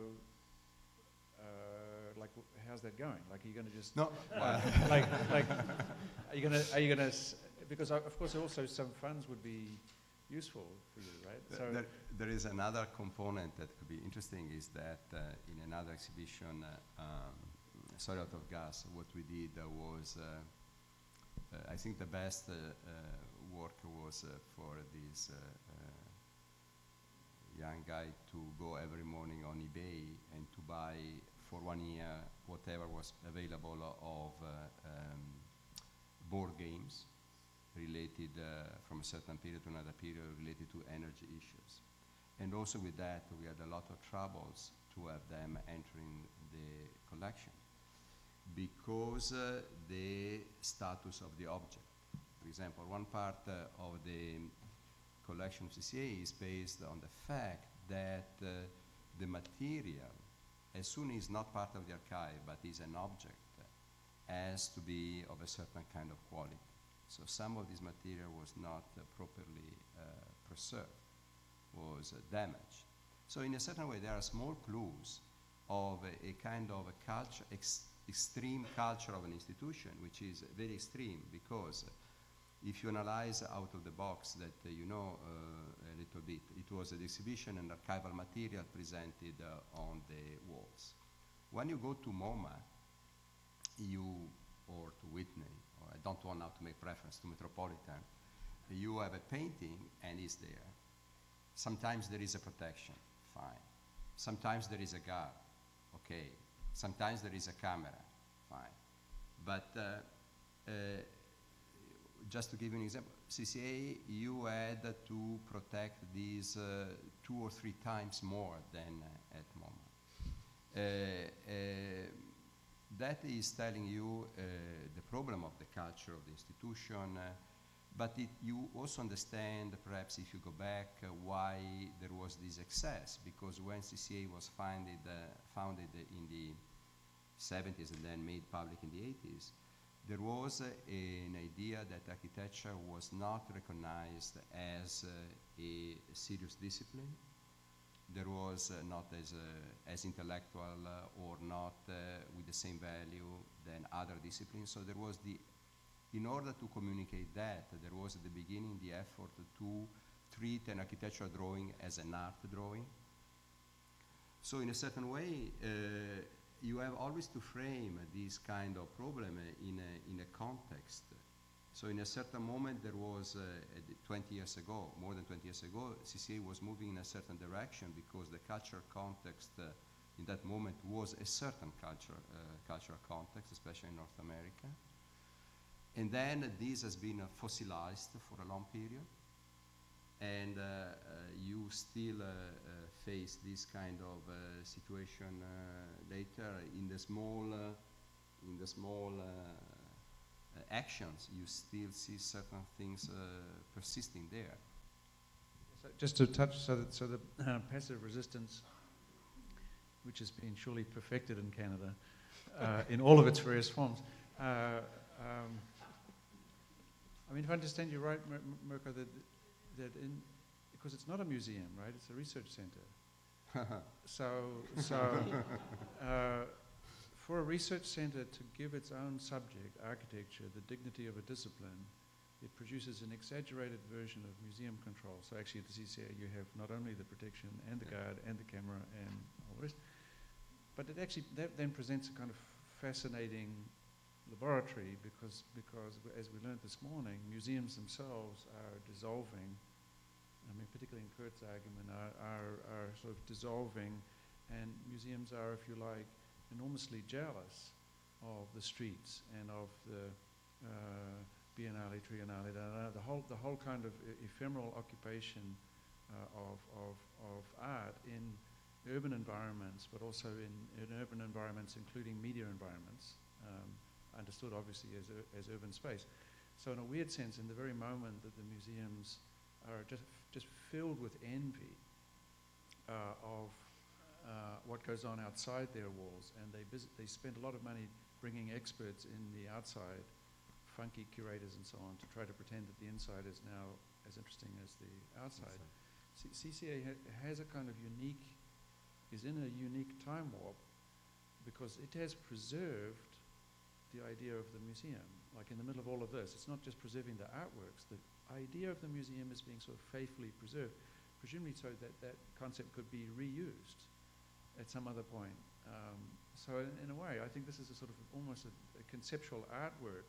uh, like, w how's that going? Like, are you going to just no. uh, like, like, are you going to, are you going to? Because of course, also some funds would be useful for you, right? Th so there, there is another component that could be interesting. Is that uh, in another exhibition, uh, um, sorry, Out of Gas, what we did uh, was, uh, uh, I think the best uh, uh, work was uh, for this. Uh, uh, young guy to go every morning on eBay and to buy for one year whatever was available of uh, um, board games related uh, from a certain period to another period related to energy issues. And also with that, we had a lot of troubles to have them entering the collection because uh, the status of the object. For example, one part uh, of the collection of C C A is based on the fact that uh, the material, as soon as not part of the archive, but is an object, uh, has to be of a certain kind of quality. So some of this material was not uh, properly uh, preserved, was uh, damaged. So in a certain way, there are small clues of a, a kind of a culture, ex extreme culture of an institution, which is very extreme because uh, if you analyze Out of the Box that uh, you know uh, a little bit, it was an exhibition and archival material presented uh, on the walls. When you go to MoMA, you, or to Whitney, or I don't want now to make reference to Metropolitan, you have a painting and it's there. Sometimes there is a protection, fine. Sometimes there is a guard, okay. Sometimes there is a camera, fine. But uh, uh, just to give you an example, C C A, you had to protect these uh, two or three times more than uh, at MoMA. Uh, uh, that is telling you uh, the problem of the culture of the institution, uh, but it, you also understand, perhaps if you go back, uh, why there was this excess, because when C C A was founded, uh, founded in the seventies and then made public in the eighties, there was uh, an idea that architecture was not recognized as uh, a serious discipline. There was uh, not as, uh, as intellectual uh, or not uh, with the same value than other disciplines. So there was the, in order to communicate that, there was at the beginning the effort to treat an architectural drawing as an art drawing. So in a certain way, uh, you have always to frame uh, this kind of problem uh, in, a, in a context. So in a certain moment there was, uh, twenty years ago, more than twenty years ago, C C A was moving in a certain direction because the cultural context uh, in that moment was a certain culture, uh, cultural context, especially in North America. And then uh, this has been uh, fossilized for a long period. And uh, uh, you still uh, uh, face this kind of uh, situation uh, later in the small, uh, in the small uh, uh, actions. You still see certain things uh, persisting there. So just to touch, so that so the uh, passive resistance, which has been surely perfected in Canada, uh, in all of its various forms. Uh, um, I mean, if I understand you right, Mirko, that. That in, because it's not a museum, right? It's a research center. so, so uh, for a research center to give its own subject, architecture, the dignity of a discipline, it produces an exaggerated version of museum control. So actually at the C C A you have not only the protection and the guard and the camera and all the rest, but it actually, that then presents a kind of fascinating laboratory, because, because as we learned this morning, museums themselves are dissolving. I mean, particularly in Kurt's argument, are, are, are sort of dissolving, and museums are, if you like, enormously jealous of the streets and of the uh, Biennale, Triennale, the whole, the whole kind of ephemeral occupation uh, of, of, of art in urban environments, but also in, in urban environments, including media environments. Um, understood obviously as, uh, as urban space. So in a weird sense, in the very moment that the museums are just, just filled with envy uh, of uh, what goes on outside their walls, and they, they spend a lot of money bringing experts in the outside, funky curators and so on, to try to pretend that the inside is now as interesting as the outside. C C A ha has a kind of unique, is in a unique time warp, because it has preserved the idea of the museum. Like in the middle of all of this, it's not just preserving the artworks, the idea of the museum is being sort of faithfully preserved, presumably so that that concept could be reused at some other point. Um, so in, in a way, I think this is a sort of almost a, a conceptual artwork,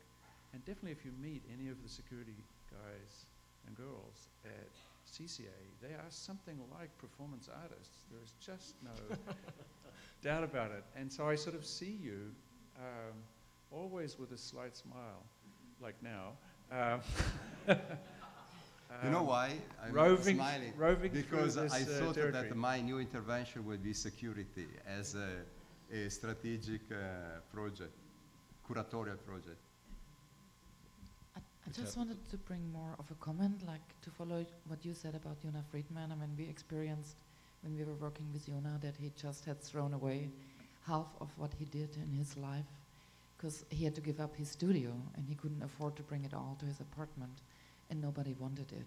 and definitely if you meet any of the security guys and girls at C C A, they are something like performance artists. There is just no doubt about it. And so I sort of see you, um, always with a slight smile, like now. Um, you know why I'm roving, smiling? Roving because this, I thought uh, that my new intervention would be security as a, a strategic uh, project, curatorial project. I, I just wanted to bring more of a comment, like to follow what you said about Jona Friedman. I mean, we experienced when we were working with Jona that he just had thrown away half of what he did in his life, because he had to give up his studio and he couldn't afford to bring it all to his apartment and nobody wanted it.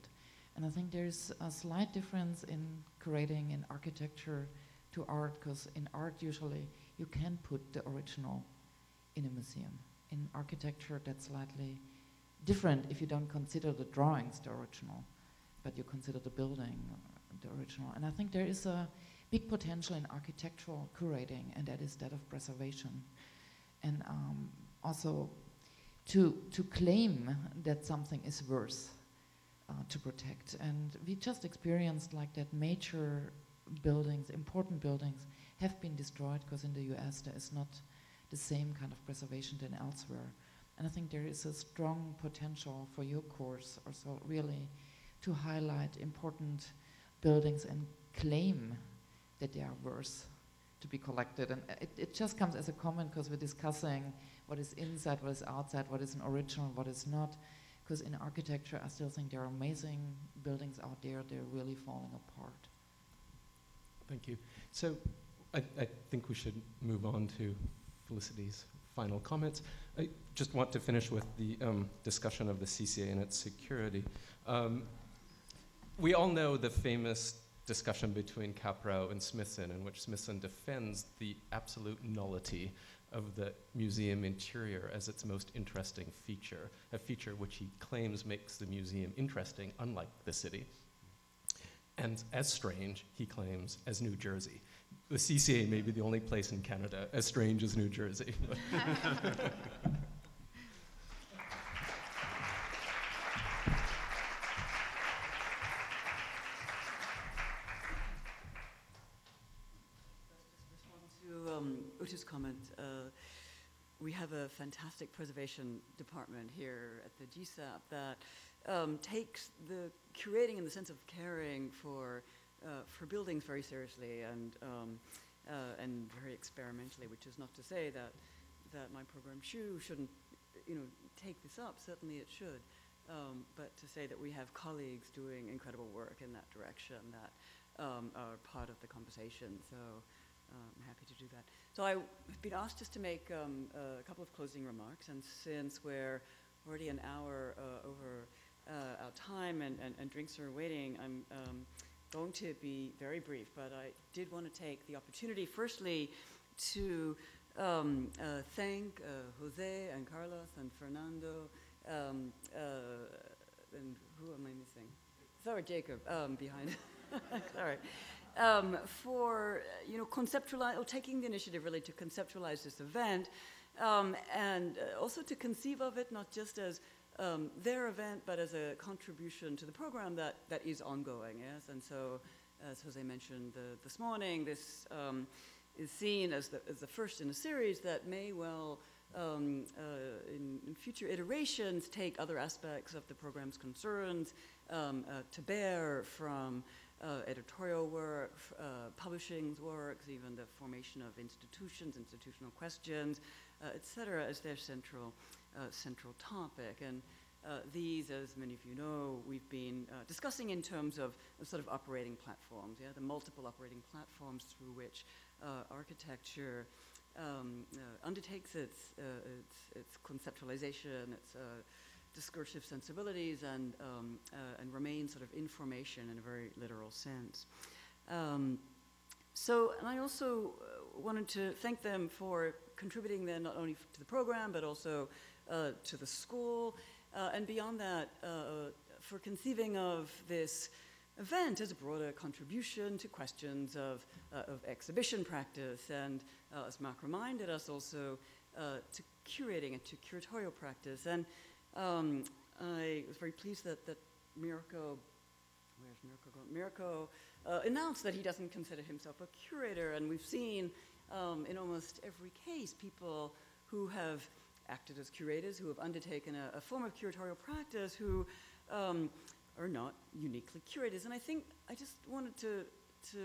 And I think there's a slight difference in curating in architecture to art, because in art usually you can put the original in a museum. In architecture that's slightly different if you don't consider the drawings the original, but you consider the building the original. And I think there is a big potential in architectural curating, and that is that of preservation. And um, also to, to claim that something is worth uh, to protect. And we just experienced like that major buildings, important buildings, have been destroyed because in the U S there is not the same kind of preservation than elsewhere. And I think there is a strong potential for your course also really to highlight important buildings and claim that they are worth to be collected. And it, it just comes as a comment because we're discussing what is inside, what is outside, what is an original, what is not. Because in architecture, I still think there are amazing buildings out there. They're really falling apart. Thank you. So I, I think we should move on to Felicity's final comments. I just want to finish with the um, discussion of the C C A and its security. Um, we all know the famous discussion between Caprow and Smithson, in which Smithson defends the absolute nullity of the museum interior as its most interesting feature, a feature which he claims makes the museum interesting, unlike the city, and as strange, he claims, as New Jersey. The C C A may be the only place in Canada as strange as New Jersey. Comment. Uh, we have a fantastic preservation department here at the G S A P that um, takes the curating in the sense of caring for uh, for buildings very seriously and um, uh, and very experimentally. Which is not to say that that my program SHU shouldn't, you know, take this up. Certainly it should, um, but to say that we have colleagues doing incredible work in that direction that um, are part of the conversation. So. I'm happy to do that. So I've been asked just to make um, uh, a couple of closing remarks, and since we're already an hour uh, over uh, our time and, and, and drinks are waiting, I'm um, going to be very brief, but I did want to take the opportunity firstly to um, uh, thank uh, Jose and Carlos and Fernando um, uh, and who am I missing? Sorry, Jacob, um, behind. Sorry. Um, for, you know, conceptualize, or taking the initiative really to conceptualize this event, um, and uh, also to conceive of it not just as um, their event, but as a contribution to the program that, that is ongoing, yes? And so, as Jose mentioned the, this morning, this um, is seen as the, as the first in a series that may well, um, uh, in, in future iterations, take other aspects of the program's concerns um, uh, to bear from Uh, editorial work, uh, publishing's works, even the formation of institutions, institutional questions, uh, et cetera, as their central, uh, central topic. And uh, these, as many of you know, we've been uh, discussing in terms of sort of operating platforms, yeah, the multiple operating platforms through which uh, architecture um, uh, undertakes its, uh, its, its conceptualization, its uh, discursive sensibilities and, um, uh, and remain sort of information in a very literal sense. Um, so, and I also uh, wanted to thank them for contributing then not only to the program, but also uh, to the school, uh, and beyond that, uh, for conceiving of this event as a broader contribution to questions of, uh, of exhibition practice, and uh, as Mark reminded us also, uh, to curating and to curatorial practice. And Um, I was very pleased that, that Mirko, where's Mirko going? Mirko uh, announced that he doesn't consider himself a curator, and we've seen um, in almost every case people who have acted as curators, who have undertaken a, a form of curatorial practice, who um, are not uniquely curators. And I think I just wanted to, to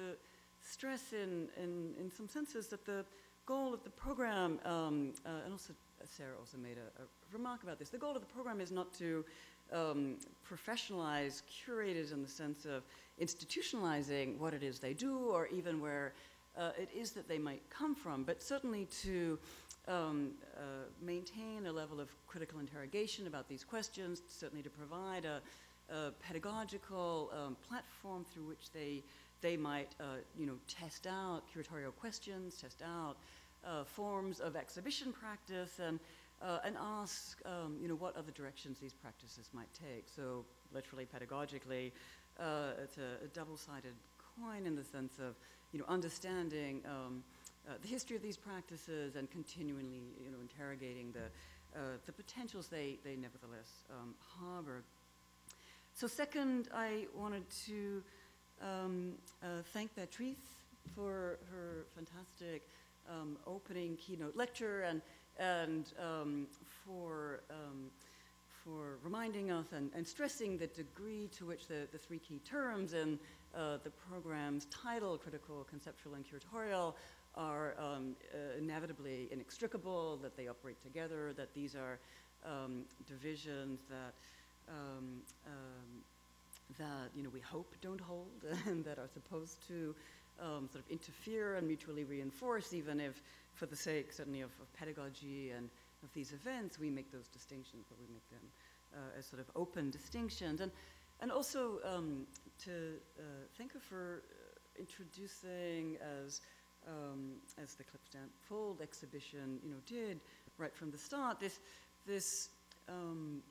stress in, in, in some senses that the goal of the program, um, uh, and also Sarah also made a, a remark about this. The goal of the program is not to um, professionalize curators in the sense of institutionalizing what it is they do or even where uh, it is that they might come from, but certainly to um, uh, maintain a level of critical interrogation about these questions, certainly to provide a, a pedagogical um, platform through which they, they might uh, you know, test out curatorial questions, test out Uh, forms of exhibition practice, and uh, and ask um, you know what other directions these practices might take. So literally pedagogically, uh, it's a, a double-sided coin in the sense of you know understanding um, uh, the history of these practices and continually you know interrogating the uh, the potentials they they nevertheless um, harbor. So second, I wanted to um, uh, thank Patrice for her fantastic Um, opening keynote lecture, and and um, for, um, for reminding us and, and stressing the degree to which the, the three key terms in uh, the program's title, critical, conceptual, and curatorial, are um, uh, inevitably inextricable, that they operate together, that these are um, divisions that um, um, that you know we hope don't hold and that are supposed to um, sort of interfere and mutually reinforce, even if, for the sake certainly of, of pedagogy and of these events, we make those distinctions, but we make them uh, as sort of open distinctions, and and also um, to uh, thank her for introducing as. Um, as the Klipstamp Fold exhibition, you know, did right from the start, this this um,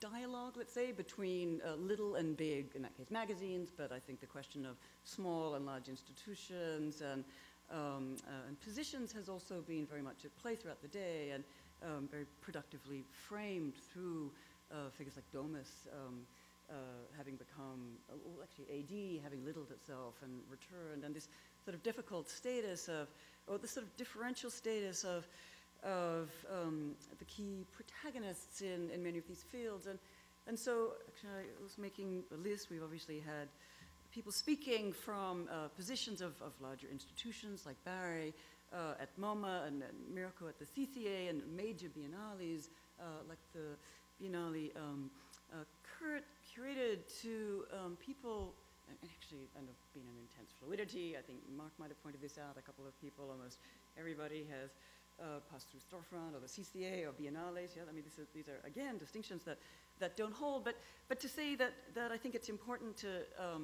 dialogue, let's say, between uh, little and big, in that case, magazines, but I think the question of small and large institutions and um, uh, and positions has also been very much at play throughout the day and um, very productively framed through uh, figures like Domus. Um, Uh, having become, well, actually A D, having littled itself and returned, and this sort of difficult status of, or this sort of differential status of, of um, the key protagonists in, in many of these fields. And, and so, actually, I was making a list. We've obviously had people speaking from uh, positions of, of larger institutions, like Barry uh, at MoMA, and, and Mirko at the C C A, and major biennales, uh, like the Biennale um, Uh, cur curated to um, people, and actually end up being an intense fluidity. I think Mark might have pointed this out. A couple of people, almost everybody, has uh, passed through Storefront or the C C A or Biennales. Yeah, I mean, this is, these are again distinctions that that don't hold. But but to say that that I think it's important to um,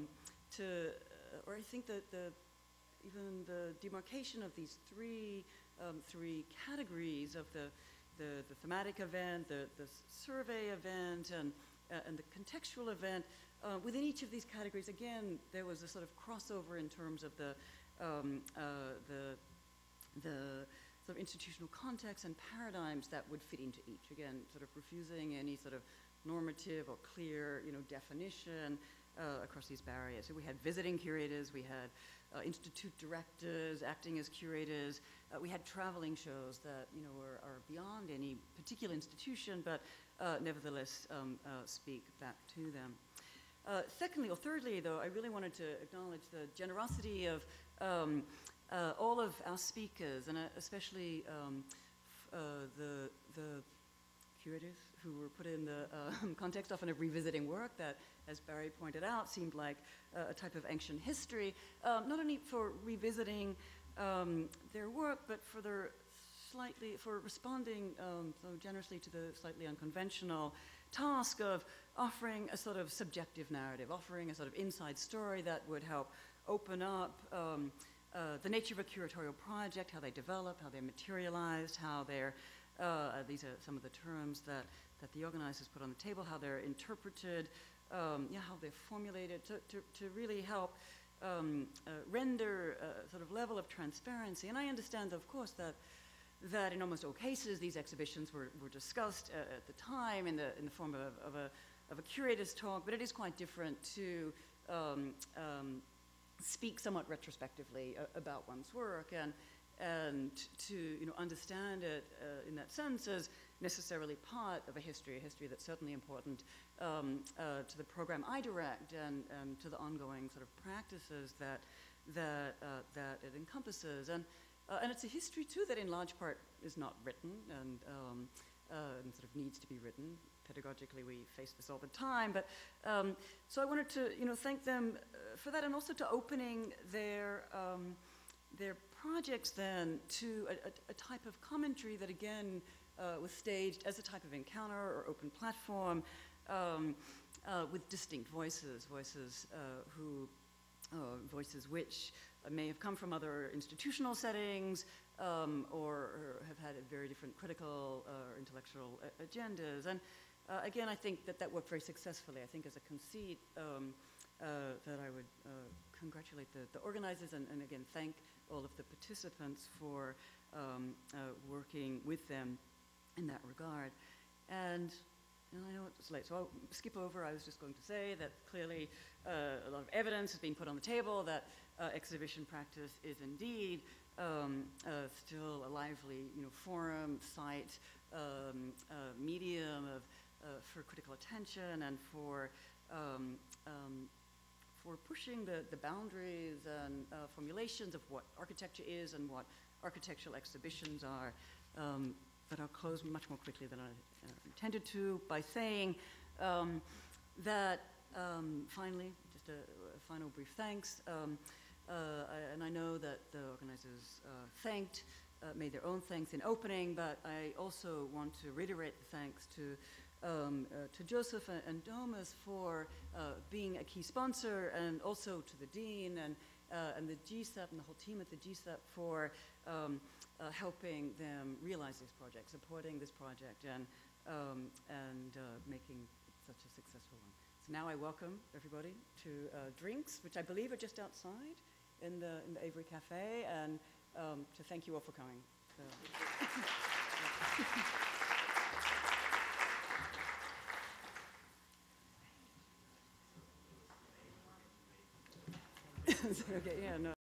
to, uh, or I think that the even the demarcation of these three um, three categories of the the, the thematic event, the the survey event, and Uh, and the contextual event, uh, within each of these categories, again, there was a sort of crossover in terms of the, um, uh, the, the sort of institutional context and paradigms that would fit into each. Again, sort of refusing any sort of normative or clear, you know, definition uh, across these barriers. So we had visiting curators, we had uh, institute directors acting as curators, uh, we had traveling shows that, you know, are, are beyond any particular institution, but Uh, nevertheless um, uh, speak back to them. Uh, secondly, or thirdly, though, I really wanted to acknowledge the generosity of um, uh, all of our speakers, and uh, especially um, uh, the, the curators who were put in the uh, context often of revisiting work that, as Barry pointed out, seemed like uh, a type of ancient history, um, not only for revisiting um, their work, but for their slightly, for responding um, so generously to the slightly unconventional task of offering a sort of subjective narrative, offering a sort of inside story that would help open up um, uh, the nature of a curatorial project, how they develop, how they're materialized, how they're, uh, these are some of the terms that, that the organizers put on the table, how they're interpreted, um, yeah, how they're formulated, to, to, to really help um, uh, render a sort of level of transparency. And I understand, of course, that that in almost all cases, these exhibitions were, were discussed uh, at the time in the, in the form of, of, a, of a curator's talk, but it is quite different to um, um, speak somewhat retrospectively uh, about one's work and, and to you know, understand it uh, in that sense as necessarily part of a history, a history that's certainly important um, uh, to the program I direct and, and to the ongoing sort of practices that, that, uh, that it encompasses. And, Uh, and it's a history, too, that in large part is not written and, um, uh, and sort of needs to be written. Pedagogically, we face this all the time. But um, so I wanted to, you know, thank them for that and also to opening their, um, their projects then to a, a, a type of commentary that, again, uh, was staged as a type of encounter or open platform um, uh, with distinct voices, voices uh, who... Uh, voices which uh, may have come from other institutional settings um, or, or have had very different critical uh, or intellectual uh, agendas. And uh, again, I think that that worked very successfully. I think as a conceit um, uh, that I would uh, congratulate the, the organizers and, and again thank all of the participants for um, uh, working with them in that regard. And And I know it's late, so I'll skip over. I was just going to say that clearly uh, a lot of evidence has been put on the table that uh, exhibition practice is indeed um, uh, still a lively, you know, forum, site, um, uh, medium of, uh, for critical attention and for um, um, for pushing the, the boundaries and uh, formulations of what architecture is and what architectural exhibitions are. Um, but I'll close much more quickly than I uh, intended to by saying um, that um, finally, just a, a final brief thanks. Um, uh, I, and I know that the organizers uh, thanked, uh, made their own thanks in opening, but I also want to reiterate the thanks to Um, uh, to Joseph and, and Domus for uh, being a key sponsor, and also to the Dean and, uh, and the G S A P and the whole team at the G S A P for um, uh, helping them realize this project, supporting this project, and, um, and uh, making it such a successful one. So now I welcome everybody to uh, drinks, which I believe are just outside in the, in the Avery Cafe, and um, to thank you all for coming. So. Okay, yeah, no.